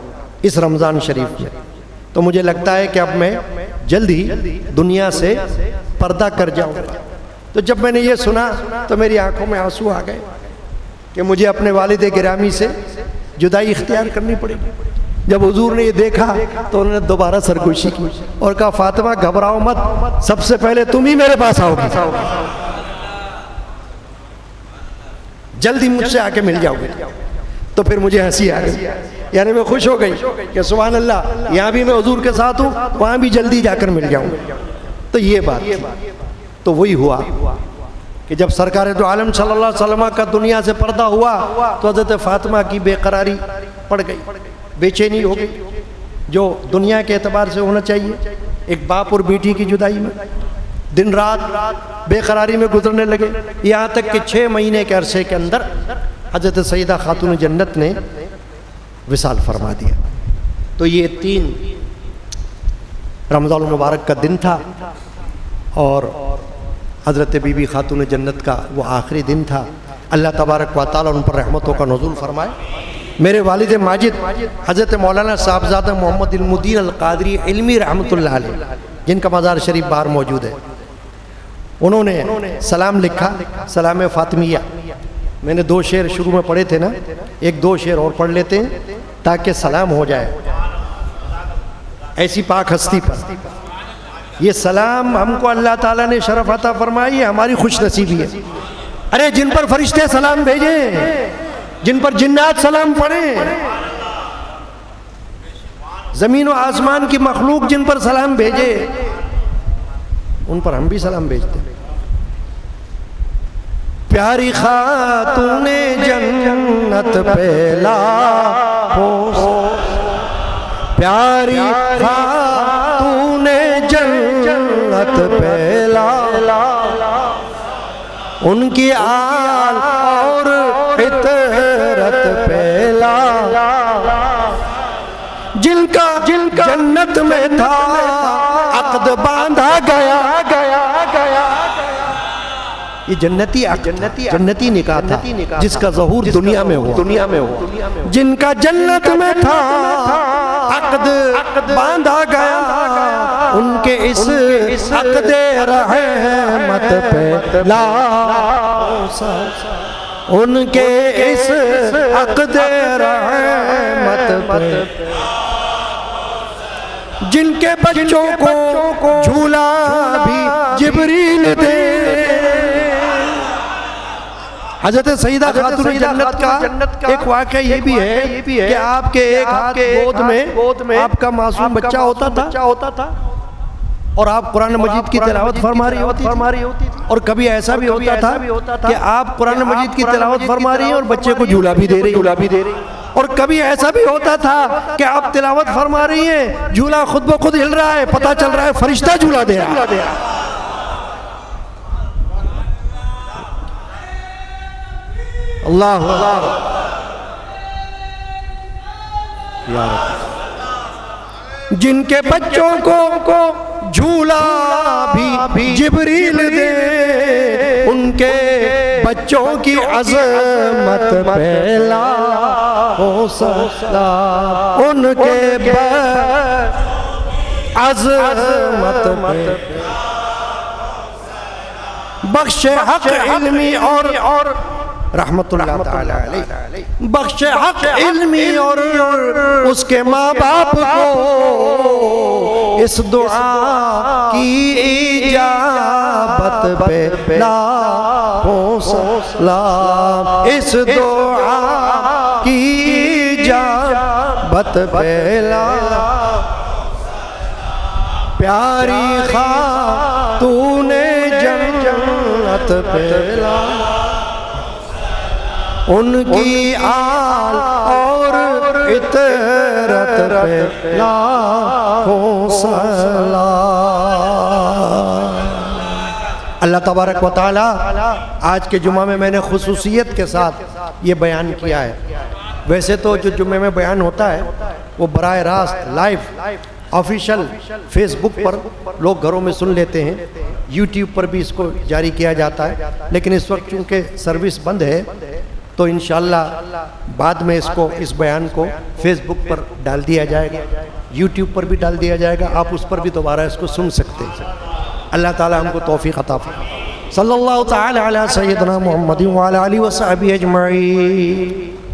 इस रमज़ान शरीफ में, तो मुझे लगता है कि अब मैं जल्दी दुनिया से पर्दा कर जाऊँगा। तो जब मैंने ये सुना तो मेरी आंखों में आंसू आ गए कि मुझे अपने वालिदे गिरामी से जुदाई इख्तियार करनी पड़ेगी। जब हुजूर ने ये देखा तो उन्होंने दोबारा सरगोशी की और कहा, फातिमा घबराओ मत, सबसे पहले तुम ही मेरे पास आओगे, जल्दी मुझसे आके मिल जाओगे। तो फिर मुझे हंसी आ गई, यानी मैं खुश हो गई कि सुभान अल्लाह, यहाँ भी मैं हुजूर के साथ हूँ, वहाँ भी जल्दी जाकर मिल जाऊँगा। तो ये बात तो वही हुआ कि जब सरकारे दो आलम सल्लल्लाहु अलैहि वसल्लम का दुनिया से पर्दा हुआ तो हज़रत फातिमा की बेकरारी पड़ गई, बेचैनी हो गई, जो दुनिया के एतबार से होना चाहिए। एक बाप और बेटी की जुदाई में दिन रात बेकरारी में गुजरने लगे, यहाँ तक कि 6 महीने के अरसे के अंदर हज़रत सैयदा खातून जन्नत ने विसाल फरमा दिया। तो ये 3 रमज़ानुल मुबारक का दिन था और हज़रत बीबी खातून जन्नत का वो आखिरी दिन था। अल्लाह तबारक व तआला उन पर रहमतों का नज़ूल फरमाए। मेरे वालिद माजिद हज़रत मौलाना साहबजादा मोहम्मद इल्मुद्दीन अल-क़ादरी इल्मी रहमतुल्लाह अलैह, जिनका मज़ार शरीफ बाहर मौजूद है, उन्होंने सलाम लिखा, सलाम फातिमिया। मैंने 2 शेर शुरू में पढ़े थे ना, 1-2 शेर और पढ़ लेते हैं ताकि सलाम हो जाए ऐसी पाक हस्ती पर। ये सलाम हमको अल्लाह ताला ने शरफ अता फरमाई, हमारी खुश नसीबी है। अरे जिन पर फरिश्ते सलाम भेजे, जिन पर जिन्नात सलाम पड़े, ज़मीन और आसमान की मखलूक जिन पर सलाम भेजे, उन पर हम भी सलाम भेजते हैं। प्यारी खातूने जन्नत पे ला हो, प्यारी खातूने जन्नत पे ला, उनकी आल और इतरत पे ला, जिनका जिनका जन्नत में था अक़द बांधा गया गया गया। ये जन्नती जन्नती निकाह था जिसका ज़हूर दुनिया में हो, दुनिया में हो, जिनका जन्नत में था अक़द बांधा गया, उनके इस अक़द रहमत पे ला, उनके इस अक़द रहमत पे, जिनके बच्चों को झूला भी जिब्रील दे, हजरत सईदा खातून जन्नत का एक वाकया ये भी है कि आपके एक हाथ गोद में आपका मासूम बच्चा होता था और आप कुरान मजीद की तिलावत फरमा रही होती थी। और कभी ऐसा भी होता था कि आप कुरान मजीद की तिलावत फरमा रही हैं और बच्चे को झूला भी दे रही। और कभी ऐसा भी होता था कि आप तिलावत फरमा रही हैं, झूला खुद ब खुद हिल रहा है, पता चल रहा है फरिश्ता झूला दे रहा है। अल्लाह अल्लाह। जिनके बच्चों को झूला भी जिब्रील दे, उनके बच्चों की अज़मत पहला हौसला, उनके अज़मत बख्श हक इल्मी और रहमतुल्लाह ताला अलैह, बख्श हक इल्मी और उसके माँ बाप को इस दुआ की इजाबत पे हौसला, इस दुआ की इजाबत पे प्यारी खातूने जन्नत पेला, उनकी आल और इतरत पे लाखों सलाम। अल्लाह तबारक व तआला आज के जुम्मे में मैंने खुसूसियत के साथ ये बयान किया है। वैसे तो जो जुम्मे में बयान होता है वो बराह रास्त लाइव ऑफिशियल फेसबुक पर लोग घरों में सुन लेते हैं, यूट्यूब पर भी इसको जारी किया जाता है, लेकिन इस वक्त चूँकि सर्विस बंद है तो इंशाअल्लाह बाद में इसको इस बयान को फेसबुक पर डाल दिया जाएगा, यूट्यूब पर भी डाल दिया जाएगा, आप उस पर भी दोबारा इसको सुन सकते हैं। अल्लाह ताला हमको तौफीक अता फरमाए। सल्लल्लाहु तआला अला सय्यदना मुहम्मदिन व अला आलिहि व सहबिहि अजमईन।